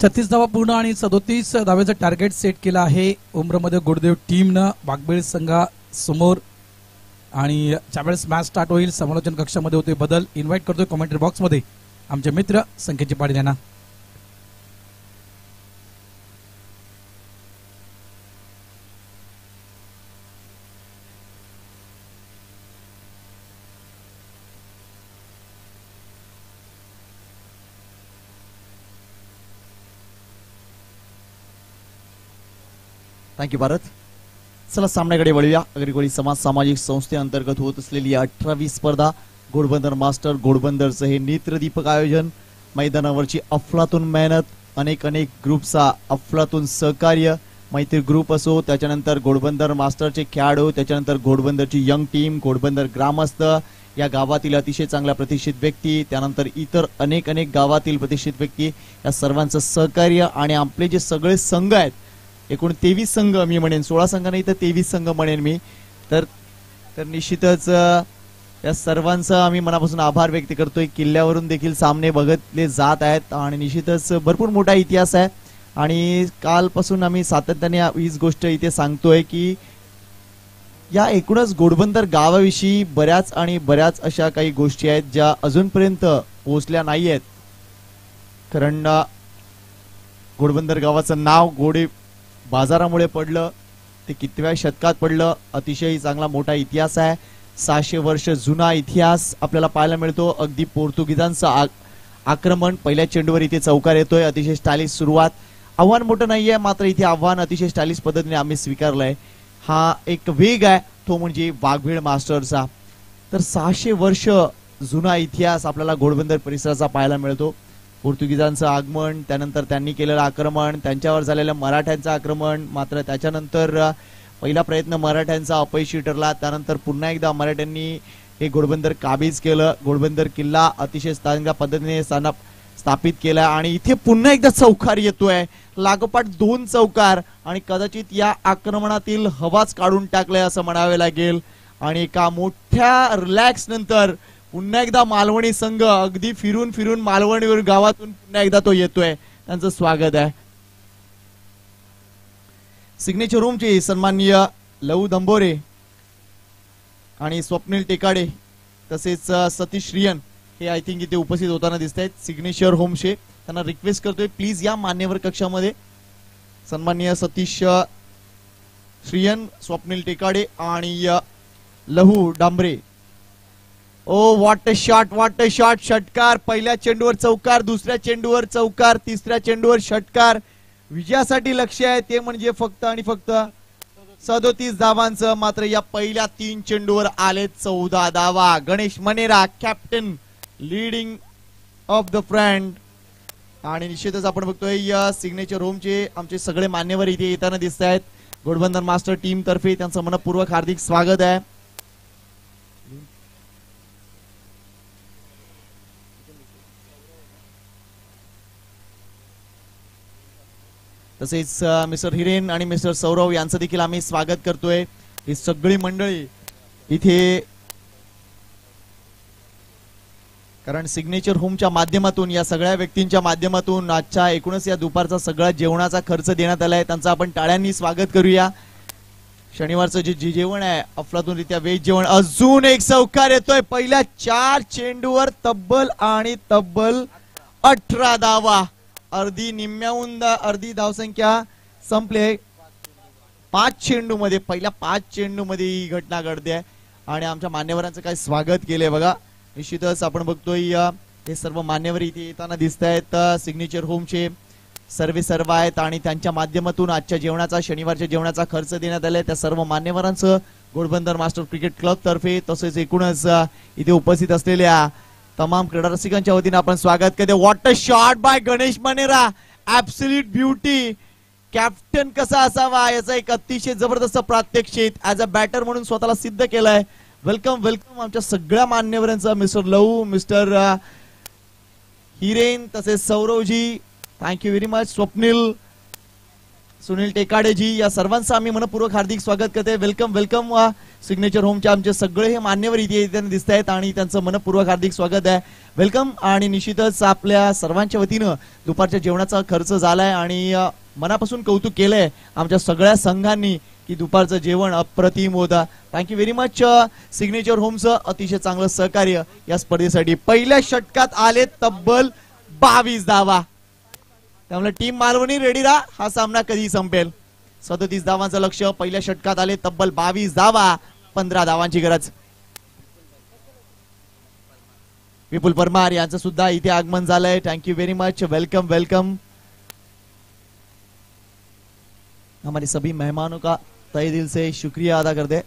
36 धावा पूर्ण आणि 37 धावेचं टार्गेट सेट केलं आहे उमरामध्ये गोडदेव टीमनं वाघबीळ संघासमोर। आणि ज्यावेळेस मॅच स्टार्ट होईल समालोचन कक्षामध्ये होते बदल। इन्व्हाइट करतोय कमेंट्री बॉक्स मध्ये आमचे मित्र संकेत पाटील यांना। Thank you Bharat. चला सामन्याकडे वळूया। अग्रिगोळी समाज सामाजिक संस्थे अंतर्गत होत असलेली 18वी स्पर्धा घोडबंदर मास्टर घोडबंदरचं हे नेत्रदीपक आयोजन। मैदानावरची अफलातून मेहनत, अनेक अनेक ग्रुपचा अफलातून सहकार्य, मैत्री ग्रुप असो, त्याच्यानंतर घोडबंदर मास्टरचे खेळाडू, त्याच्यानंतर घोडबंदरची यंग टीम, घोडबंदर ग्रामस्थ, या गावातील अतिशय चांगल्या प्रतिष्ठित व्यक्ती, त्यानंतर इतर अनेक अनेक गावातील प्रतिष्ठित व्यक्ती, या सर्वांचं सहकार्य आणि आपले जे सगळे संघ आहेत एकूण 23 संघ, मी म्हणेन 16 संघ नाही तर 23 संघ म्हणेन मी, तर निश्चितच या सर्वांचा आम्ही मनापासून आभार व्यक्त करतोय। किल्ल्यावरून देखील सामने बघितले जात आहेत आणि निश्चितच भरपूर मोठा इतिहास आहे। आणि कालपासून आम्ही सातत्याने हीच गोष्ट इथे सांगतोय की या एकूणच घोडबंदर गावाविषयी बऱ्याच आणि बऱ्याच अशा काही गोष्टी आहेत ज्या अजूनपर्यंत पोहोचल्या नाही आहेत, कारण घोडबंदर गावाचं नाव घोडे बाजारामुळे पडलं, ते कितव्या शतकात पडलं, अतिशय चांगला मोठा इतिहास आहे। 600 वर्ष जुना इतिहास आपल्याला पाहायला मिळतो। अगदी पोर्तुगीजांचं आक्रमण पहिल्या चेंडूवर इथे चौकार येतोय, अतिशय स्टायलिश सुरुवात। आव्हान मोठं नाहीये, मात्र इथे आव्हान अतिशय स्टायलिश पद्धतीने आम्ही स्वीकारलंय। हा एक वेग आहे तो म्हणजे वाघबीळ मास्टरचा। तर 600 वर्ष जुना इतिहास आपल्याला घोडबंदर परिसराचा पाहायला मिळतो। पोर्तुगीजांचं आगमन, त्यानंतर त्यांनी केलेलं आक्रमण, त्यांच्यावर झालेलं मराठ्यांचं आक्रमण, मात्र त्याच्यानंतर पहिला प्रयत्न मराठ्यांचा अपयशी ठरला, त्यानंतर पुन्हा एकदा मराठ्यांनी हे घोडबंदर काबीज केलं। घोडबंदर किल्ला अतिशय चांगल्या पद्धतीने स्थापित केला आणि इथे पुन्हा एकदा चौकार येतोय, लागोपाठ 2 चौकार, आणि कदाचित या आक्रमणातील हवाच काढून टाकलाय असं म्हणावे लागेल। आणि एका मोठ्या रिलॅक्स नंतर पुन्हा एकदा मालवणी संघ अगदी फिरून फिरून मालवणीवर गावातून पुन्हा एकदा तो येतोय, त्यांचं स्वागत आहे। सिग्नेचर रूमचे सन्माननीय लऊ दंबोरे आणि स्वप्नील टेकाडे तसेच सतीश रियन हे आय थिंक इथे उपस्थित होताना दिसत आहेत सिग्नेचर होमचे। त्यांना रिक्वेस्ट करतोय प्लीज या मान्यवर कक्षामध्ये सन्माननीय सतीश श्रियन, स्वप्नील टेकाडे आणि लहू डांबरे। Oh what a shot, what a shot, षटकार, पहिल्या चेंडूवर चौकार, दुसऱ्या चेंडूवर चौकार, तिसऱ्या चेंडूवर षटकार। विजयासाठी लक्ष आहे ते म्हणजे फक्त आणि फक्त 37 धावांचं, मात्र या पहिल्या 3 चेंडूवर आले 14 धावा। गणेश मनेरा captain leading of the front. आणि निश्चितच आपण बघतोय या सिग्नेचर होमचे आमचे सगळे मान्यवर इथे येताना दिसत आहेत। घोडबंदर मास्टर टीम तर्फे त्यांचं मनपूर्वक हार्दिक स्वागत आहे। तसेच मिस्टर हिरेन आणि मिस्टर सौरव यांचं देखील आम्ही स्वागत करतोय। ही सगळी मंडळी इथे, कारण सिग्नेचर होमच्या माध्यमातून या सगळ्या व्यक्तींच्या माध्यमातून आजच्या एकूणच या दुपारचा सगळा जेवणाचा खर्च देण्यात आलाय, त्यांचा आपण टाळ्यांनी स्वागत करूया। शनिवारचं जे जेवण आहे अफलातूनरित्या वेज जेवण। अजून एक चौकार येतोय, पहिल्या 4 चेंडूवर तब्बल आणि तब्बल 18 धावा। अर्धी निम्म्याहून अर्धी धावसंख्या संपले 5 चेंडू मध्ये, पहिल्या 5 चेंडू मध्ये ही घटना घडते। आणि आमच्या मान्यवरांचं काय स्वागत केलंय बघा। निश्चितच आपण बघतोय हे सर्व मान्यवर इथे येताना दिसत आहेत, सिग्नेचर होमचे सर्व आहेत आणि त्यांच्या माध्यमातून आजच्या जेवणाचा शनिवारच्या जेवणाचा खर्च देण्यात आलाय। त्या सर्व मान्यवरांचं घोडबंदर मास्टर क्रिकेट क्लब तर्फे तसेच एकूणच इथे उपस्थित असलेल्या तमाम क्रीडा रसिकांच्या वतीने आपण स्वागत करते। What a shot by गणेश मनेरा, absolute beauty. Captain कसा असावा याचा एक अतिशय जबरदस्त प्रात्यक्षिक ऍज अ बॅटर म्हणून स्वतःला सिद्ध केलाय। वेलकम वेलकम आमच्या सगळ्या मान्यवरांचा, मिस्टर लहू, मिस्टर हिरेन तसेच Sauravji, thank you very much, Swapnil Sunil Tekade ji या सर्वांचं आम्ही मनपूर्वक हार्दिक स्वागत करते। वेलकम वेलकम वा सिग्नेचर होमचे आमचे सगळे हे मान्यवर इथे दिसत आहेत आणि त्यांचं मनपूर्वक हार्दिक स्वागत आहे। वेलकम आणि निश्चितच आपल्या सर्वांच्या वतीने दुपारच्या जेवणाचा खर्च झालाय आणि मनापासून कौतुक केलंय आमच्या सगळ्या संघांनी की दुपारचं जेवण अप्रतिम होता। थँक्यू व्हेरी मच सिग्नेचर होमचं अतिशय चांगलं सहकार्य या स्पर्धेसाठी। पहिल्या षटकात आले तब्बल 22 धावा, त्यामुळे टीम मालवणी रेडी राहा, हा सामना कधी संपेल। 37 धावांचं लक्ष्य, पहिल्या षटकात आले तब्बल 22 धावा, 15 धावांची गरज। विपुल परमार यांचं सुद्धा इथे आगमन झालंय। Thank you very much, welcome welcome. हमारे सभी मेहमानों का तहे दिल से शुक्रिया अदा करते।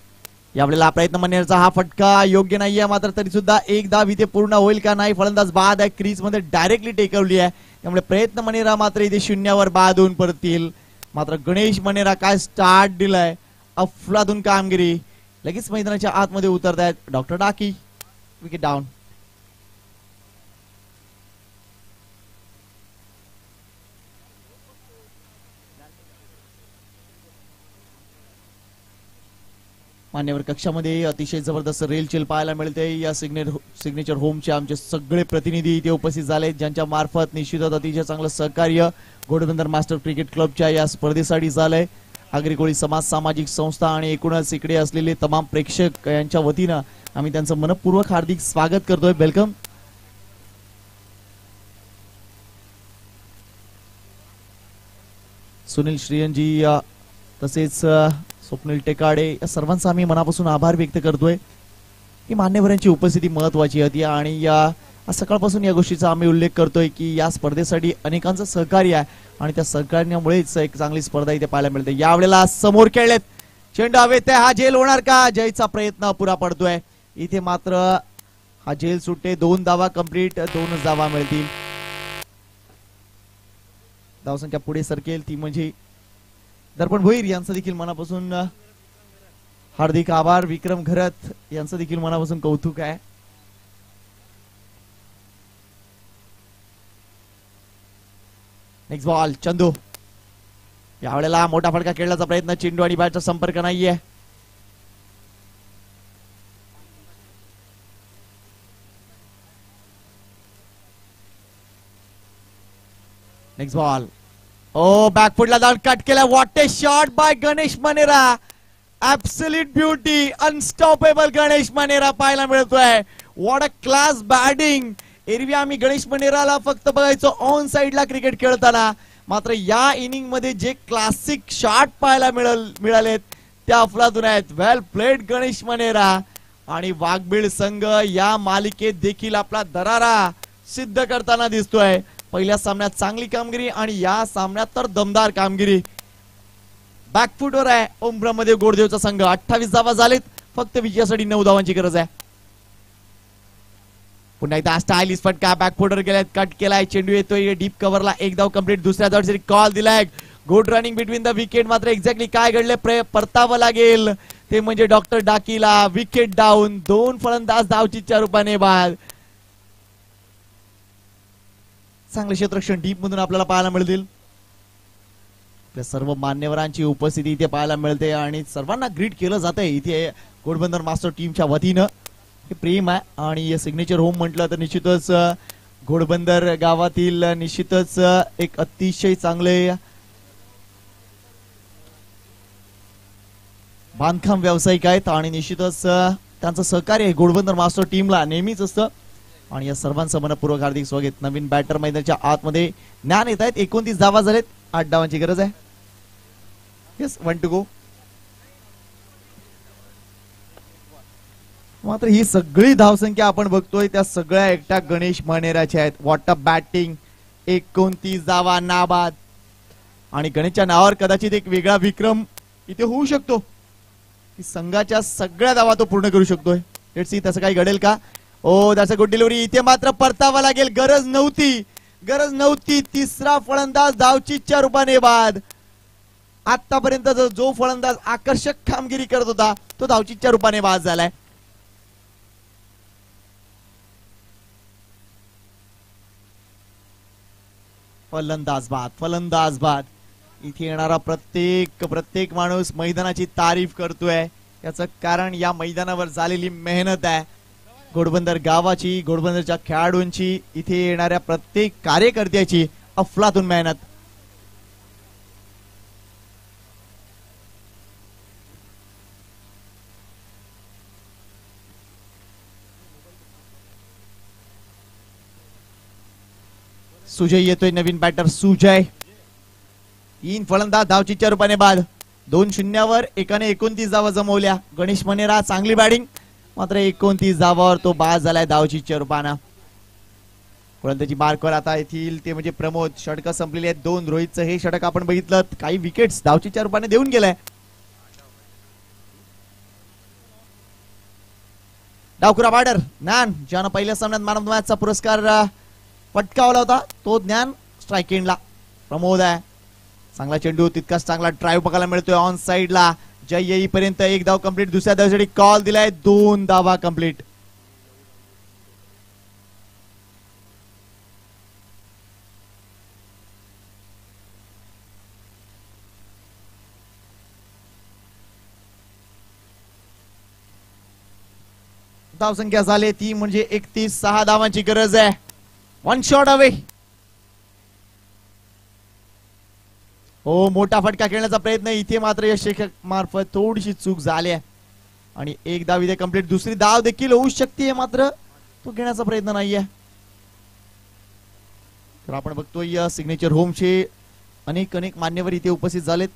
यावेळेला प्रयत्न मारण्याचा हा फटका योग्य नाही आहे, मात्र तरी सुद्धा एक धाव इथे पूर्ण होईल का नाही। फलंदाज बाद आहे, क्रीज मध्ये डायरेक्टली टेकवली आहे, त्यामुळे प्रयत्न मनेरा मात्र इथे शून्यावर बाद होऊन पडतील। मात्र गणेश मनेरा काय स्टार्ट दिलाय, अफलातून कामगिरी, लगेच मैदानाच्या आतमध्ये उतरतायत। डॉक्टर डाकी विकेट डाऊन। मान्यवर कक्षामध्ये अतिशय जबरदस्त रेलचेल पाहायला मिळते। या सिग्नेचर होमचे आमचे सगळे प्रतिनिधी इथे उपस्थित झाले, ज्यांच्या मार्फत निश्चितच अतिशय चांगलं सहकार्य घोडबंदर मास्टर क्रिकेट क्लबच्या या स्पर्धेसाठी झालंय। आगरीकोळी समाज सामाजिक संस्था आणि एकूणच इकडे असलेले तमाम प्रेक्षक यांच्या वतीनं आम्ही त्यांचं मनपूर्वक हार्दिक स्वागत करतोय। वेलकम। सुनील श्रीयनजी तसेच स्वप्नील टेकाडे या सर्वांचा आम्ही मनापासून आभार व्यक्त करतोय। ही मान्यवरांची उपस्थिती महत्त्वाची होती आणि या सकाळपासून या गोष्टीचा आम्ही उल्लेख करतोय की या स्पर्धेसाठी अनेकांचं सहकार्य आहे आणि त्या सहकार्यामुळेच एक चांगली स्पर्धा इथे पाहायला मिळते। यावेळेला समोर खेळलेत चेंडू हवेत, हा झेल होणार का? जयचा प्रयत्न अपुरा पडतोय इथे, मात्र हा झेल सुटते। 2 धावा कंप्लीट, 2 धावा मिळतील। धावसंख्या पुढे सरकेल ती म्हणजे दर्पण भोईर यांचं देखील मनापासून हार्दिक आभार। विक्रम घरत यांचं देखील मनापासून कौतुक आहे। नेक्स्ट बॉल चंदू, यावेळेला मोठा फटका खेळण्याचा प्रयत्न, चेंडू आणि बॅटचा संपर्क नाहीये। नेक्स्ट बॉल, ओ बॅकफुटला जाऊन कट केला। What a shot by गणेश मनेरा, absolute beauty, unstoppable गणेश मनेरा पाहायला मिळतोय। What a class batting. एरवी आम्ही गणेश मनेराला फक्त बघायचो ऑन साइडला क्रिकेट खेळताना, मात्र या इनिंग मध्ये जे क्लासिक शॉट पाहायला मिळालेत त्या अफलातून आहेत। वेल प्लेड गणेश मनेरा आणि वाघबीळ संघ या मालिकेत देखील आपला दरारा सिद्ध करताना दिसतोय। पहिल्या सामन्यात चांगली कामगिरी आणि या सामन्यात तर दमदार कामगिरी। बॅकफुटवर आहे ओमब्रह्मदेव गोडदेवचा संघ। 28 धावा झालेत, फक्त विजयासाठी 9 धावांची गरज आहे। पुन्हा एकदा स्टायलिश फटका, बॅकफुटर गेलाय, कट केलाय, चेंडू येतोय डीप कव्हरला, एक धाव कंप्लीट। दुसऱ्या धावसाठी कॉल दिलाय, good running between the wicket, मात्र एक्झॅक्टली काय घडले परतावं लागेल ते म्हणजे डॉक्टर डाकीला। विकेट डाऊन, 2 फलंदाज धावचीच्या रूपाने बाद। चांगले क्षेत्ररक्षण डीप मधून आपल्याला पाहायला मिळतील। आपल्या सर्व मान्यवरांची उपस्थिती इथे पाहायला मिळते आणि सर्वांना ग्रीट केलं जातंय इथे घोडबंदर मास्टर टीमच्या वतीनं। हे प्रेम आहे आणि सिग्नेचर होम म्हटलं तर निश्चितच घोडबंदर गावातील निश्चितच एक अतिशय चांगले बांधकाम व्यावसायिक आहेत आणि निश्चितच त्यांचं सहकार्य घोडबंदर मास्टर टीमला नेहमीच असतं आणि या सर्वांचं मनपूर्वक हार्दिक स्वागत। नवीन बॅटर मैदानाच्या आतमध्ये ज्ञान येत आहेत। 29 धावा झालेत, 8 धावांची गरज आहे। Yes, 1 to go. मात्र ही सगळी धावसंख्या आपण बघतोय त्या सगळ्या एकटा गणेश मनेराच्या आहेत। व्हॉट अ बॅटिंग, 29 धावा नाबाद आणि गणेशच्या नावावर कदाचित एक वेगळा विक्रम इथे होऊ शकतो की संघाच्या सगळ्या धावा तो पूर्ण करू शकतोय। लेट्स सी तसं काही घडेल का। Oh that's a good delivery, इथे मात्र परतावा लागेल, गरज नव्हती। तिसरा फलंदाज धावचीच्या रूपाने बाद। आतापर्यंत जो फलंदाज आकर्षक कामगिरी करत होता तो धावचीच्या रूपाने बाद झालाय। फलंदाज बाद इथे येणारा प्रत्येक माणूस मैदानाची तारीफ करतोय। याचं कारण या मैदानावर झालेली मेहनत आहे। घोडबंदर गावाची, घोडबंदरच्या खेळाडूंची, इथे येणाऱ्या प्रत्येक कार्यकर्त्याची अफलातून मेहनत। सुजय येतोय, नवीन बॅटर सुजय। तीन फलंदाज धावचीच्या रूपाने बाद, 2-0 एकाने 29 धावा जमवल्या। गणेश मनेरा चांगली बॅटिंग, मात्र 29 धावावर तो बाद झालाय धावचीच्या रूपाने। गोलंदाजी मार्कवर आता येथील ते म्हणजे प्रमोद। षटक संपलेले आहेत 2। रोहितचं हे षटक आपण बघितलं, काही विकेट्स धावचीच्या रूपाने देऊन गेलाय। डावखुरा बॅटर ज्ञान, ज्यानं पहिल्या सामन्यात मॅन ऑफ द मॅचचा पुरस्कार पटकावला होता, तो ज्ञान स्ट्राइक एंडला। प्रमोद आहे, चांगला चेंडू, तितकाच चांगला ड्राइव्ह बघायला मिळतोय ऑन साइडला। जय येईपर्यंत एक धाव कंप्लीट, दुसऱ्या धावासाठी कॉल दिलाय, 2 धावा कंप्लीट। धाव संख्या झाली ती म्हणजे 31। 6 धावांची गरज आहे। 1 शॉट अवे। हो, मोठा फटका खेळण्याचा प्रयत्न इथे, मात्र या षटक मार्फत थोडीशी चूक झाली आणि एक धाव इथे कंप्लीट। दुसरी धाव देखील होऊ शकते, मात्र तो घेण्याचा प्रयत्न नाहीये। तर आपण बघतोय या सिग्नेचर होमचे अनेक मान्यवर इथे उपस्थित झालेत।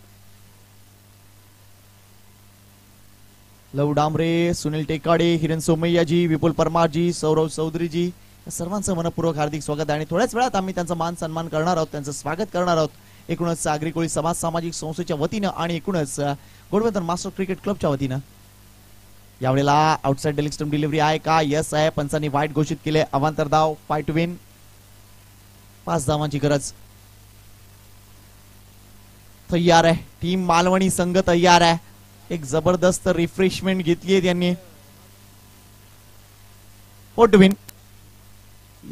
लव डांबरे, सुनील टेकाडे, हिरन सोमय्याजी, विपुल परमारजी, सौरव चौधरीजी, सर्वांचं मनपूर्वक हार्दिक स्वागत आहे। आणि थोड्याच वेळात आम्ही त्यांचा मान सन्मान करणार आहोत, त्यांचं स्वागत करणार आहोत। एकूणच सागरी कोळी समाज सामाजिक संस्थेच्या वतीनं आणि एकूणच गोडबंदर मास्टर क्रिकेट क्लबच्या वतीनं यावेळेला आउटसाइड डेल एक्स्ट्रीम डिलिव्हरी आहे का? यस आहे। पंचांनी वाईट घोषित केले। अवांतर धाव, फाय टू विन, 5 धावांची गरज। तयार आहे टीम, मालवणी संघ तयार आहे। एक जबरदस्त रिफ्रेशमेंट घेतलीये त्यांनी। 4 टू विन।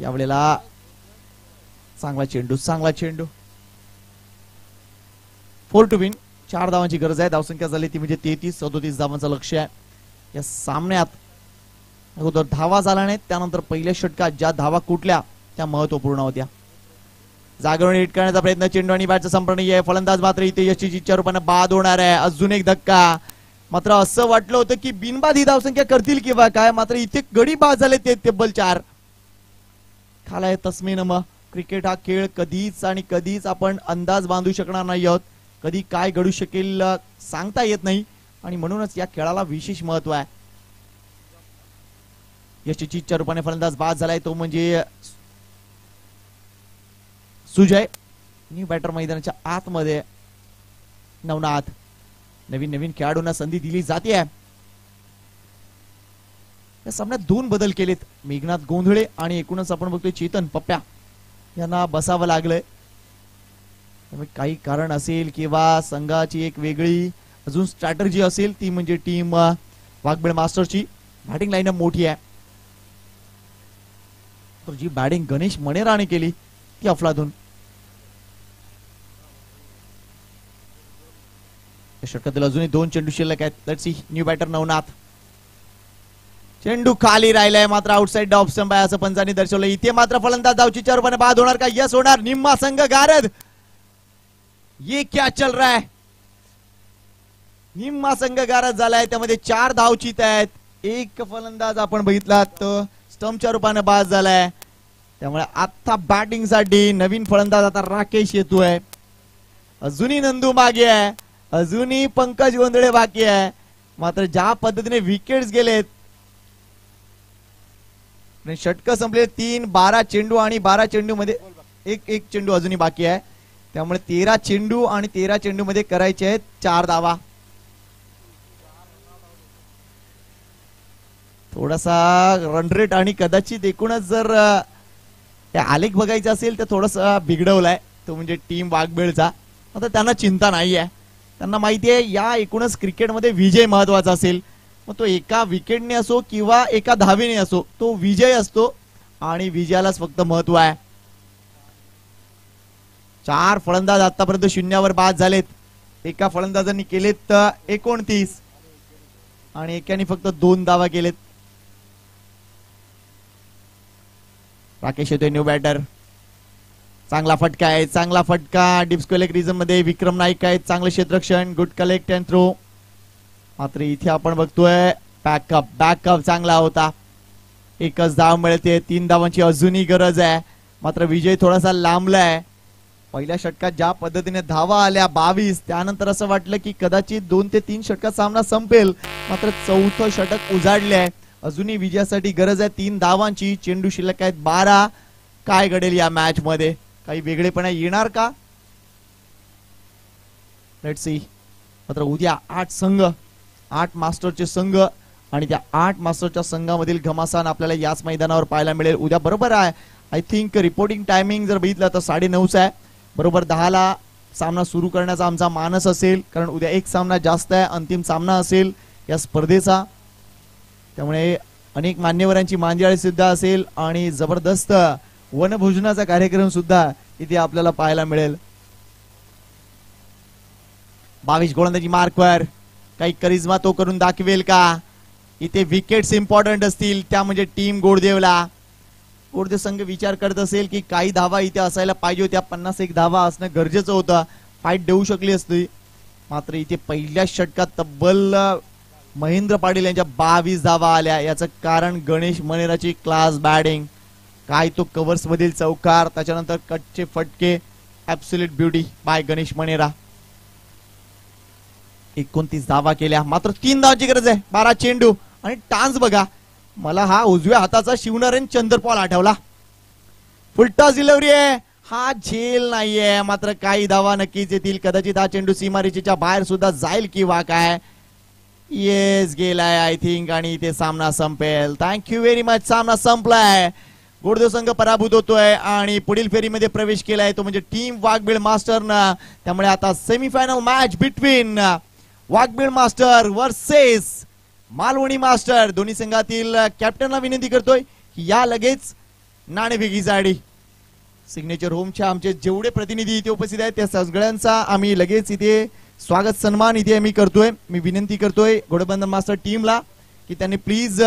यावेळेला चांगला चेंडू, 4 टू विन, 4 धावांची गरज आहे। धावसंख्या झाली ती म्हणजे 33, 34 धावांचं लक्ष्य आहे। या सामन्यात अगोदर धावा झाला नाहीत, त्यानंतर पहिल्या षटकात ज्या धावा कुटल्या त्या महत्वपूर्ण होत्या। जागरण हिट करण्याचा प्रयत्न, चेंडू आणि बॅटचा संपर्क नाहीये। फलंदाज मात्र इथे यशस्वीच्या रूपाने बाद होणार आहे। अजून एक धक्का, मात्र असं वाटलं होतं की बिनबाद ही धावसंख्या करतील किंवा काय, मात्र इथे गडी बाद झाले ते तब्बल 4 खालाय। तस्मे नम, क्रिकेट हा खेळ कधीच आणि कधीच आपण अंदाज बांधू शकणार नाही आहोत। कधी काय घडू शकेल सांगता येत नाही आणि म्हणूनच या खेळाला विशेष महत्व आहे। यशस्वीच्या रूपाने फलंदाज बाद झालाय, तो म्हणजे सुजय। न्यू बॅटर मैदानाच्या आतमध्ये, नवनाथ। नवीन खेळाडूंना संधी दिली जाते। या सामन्यात 2 बदल केलेत, मेघनाथ गोंधळे आणि एकूणच आपण बघतोय चेतन पप्प्या यांना बसावं लागलंय। काही कारण असेल किंवा संघाची एक वेगळी अजून स्ट्रॅटर्जी असेल, ती म्हणजे टीम वाघबीळ मास्टरची बॅटिंग लाईनअप मोठी आहे। तर जी बॅटिंग गणेश मनेराने केली ती अफलातून। षटकातील अजूनही 2 चेंडू शिल्लक आहेत। Let's see, new batter Navnath, चेंडू खाली राहिलाय, मात्र आउटसाइड ऑफ स्टंप आहे असं पंचांनी दर्शवलं। इथे मात्र फलंदाज धावचीच्या रूपाने बाद होणार का? यस होणार। निम्मा संघ गारद, ये क्या चल रहा है? निम्मा संघ गारद झालाय, त्यामध्ये 4 धावचीत आहेत। एक फलंदाज आपण बघितला तर स्टंपच्या रूपाने बाद झालाय, त्यामुळे आता बॅटिंगसाठी नवीन फलंदाज आता राकेश येतोय। अजूनही नंदू मागे आहे, अजूनही पंकज गोंधळे बाकी आहे, मात्र ज्या पद्धतीने विकेट्स गेलेत, षटक संपले 3, 12 चेंडू आणि 12 चेंडू मध्ये एक चेंडू अजूनही बाकी आहे, त्यामुळे 13 चेंडू आणि 13 चेंडू मध्ये करायचे आहेत 4 धावा। थोडासा रन रेट आणि कदाचित एकूणच जर आलेख बघायचा असेल तर थोडासा बिघडवलाय, तो म्हणजे टीम वाघबीळचा। आता त्यांना चिंता नाही आहे, त्यांना माहिती आहे या एकूणच क्रिकेटमध्ये विजय महत्वाचा असेल, मग तो एका विकेटने असो किंवा एका धावेने असो, तो विजय असतो आणि विजयालाच फक्त महत्व आहे। चार फलंदाज आतापर्यंत शून्यावर बाद झालेत। एका फलंदाजांनी केलेत 29 आणि एकाने फक्त 2 धावा केलेत। राकेश येतोय न्यू बॅटर, चांगला फटका आहे, चांगला फटका डिप्स कलेक्ट रिजन मध्ये विक्रम नाईक आहेत, चांगलं क्षेत्ररक्षण, गुड कलेक्ट अँड थ्रो। मात्र इथे आपण बघतोय बॅकअप चांगला होता, एकच धाव मिळते, 3 धावांची अजूनही गरज आहे। मात्र विजय थोडासा लांबलाय। पहिल्या षटकात ज्या पद्धतीने धावा आल्या 22, त्यानंतर असं वाटलं की कदाचित 2 ते 3 षटकात सामना संपेल, मात्र चौथं षटक उजाडले आहे, अजूनही विजयासाठी गरज आहे 3 धावांची। चेंडू शिल्लक आहेत 12। काय घडेल या मॅच मध्ये? काही वेगळेपणा येणार का? Let's see. मात्र उद्या 8 मास्टरचे संघ आणि त्या 8 मास्टरच्या संघामधील घमासान आपल्याला याच मैदानावर पाहायला मिळेल उद्या। बरोबर आहे, आय थिंक रिपोर्टिंग टायमिंग जर बघितलं तर 9:30 आहे। बरोबर 10ला सामना सुरू करण्याचा आमचा मानस असेल, कारण उद्या 1 सामना जास्त आहे, अंतिम सामना असेल या स्पर्धेचा, त्यामुळे अनेक मान्यवरांची मांदियाळी सुद्धा असेल आणि जबरदस्त वनभोजनाचा कार्यक्रम सुद्धा इथे आपल्याला पाहायला मिळेल। 22 गोलंदाजी मार्कवर, काही करिश्मा तो करून दाखवेल का? इथे विकेट्स इम्पॉर्टंट असतील, त्या म्हणजे टीम गोडदेवला। गोडदेव संघ विचार करत असेल की काही धावा इथे असायला पाहिजे होत्या, 51 धावा असणं गरजेचं होतं, फाईट देऊ शकली असती। मात्र इथे पहिल्या षटकात तब्बल महेंद्र पाटील यांच्या 22 धावा आल्या, याचं कारण गणेश मनेराची क्लास बॅटिंग, काय तो कव्हर्स मधील चौकार, त्याच्यानंतर कटचे फटके, absolute beauty by गणेश मनेरा। 29 धावा केल्या, मात्र 3 धावांची गरज आहे। 12 चेंडू आणि टान्स बघा, मला हा उजव्या हाताचा शिवनारायण चंद्रपॉल आठवला, फुलटॉस डिलिव्हरी आहे, हा झेल नाहीये, मात्र काही धावा नक्कीच येतील। कदाचित हा चेंडू सीमारेषेच्या बाहेर सुद्धा जाईल किंवा काय, येस गेलाय आय थिंक, आणि इथे सामना संपेल। थँक्यू व्हेरी मच, सामना संपलाय। गोडदेव संघ पराभूत होतोय आणि पुढील फेरीमध्ये प्रवेश केलाय तो म्हणजे टीम वाघबीळ मास्टरनं। त्यामुळे आता semifinal match between Waghbil master versus Malvani master, दोन्ही संघातील कॅप्टनला विनंती करतोय की या लगेच नाणेफेकी जाडी। सिग्नेचर होमच्या आमचे जेवढे प्रतिनिधी इथे उपस्थित आहेत त्या सगळ्यांचा आम्ही लगेच इथे स्वागत सन्मान इथे आम्ही करतोय। मी विनंती करतोय घोडबंदर मास्टर टीमला की त्यांनी प्लीज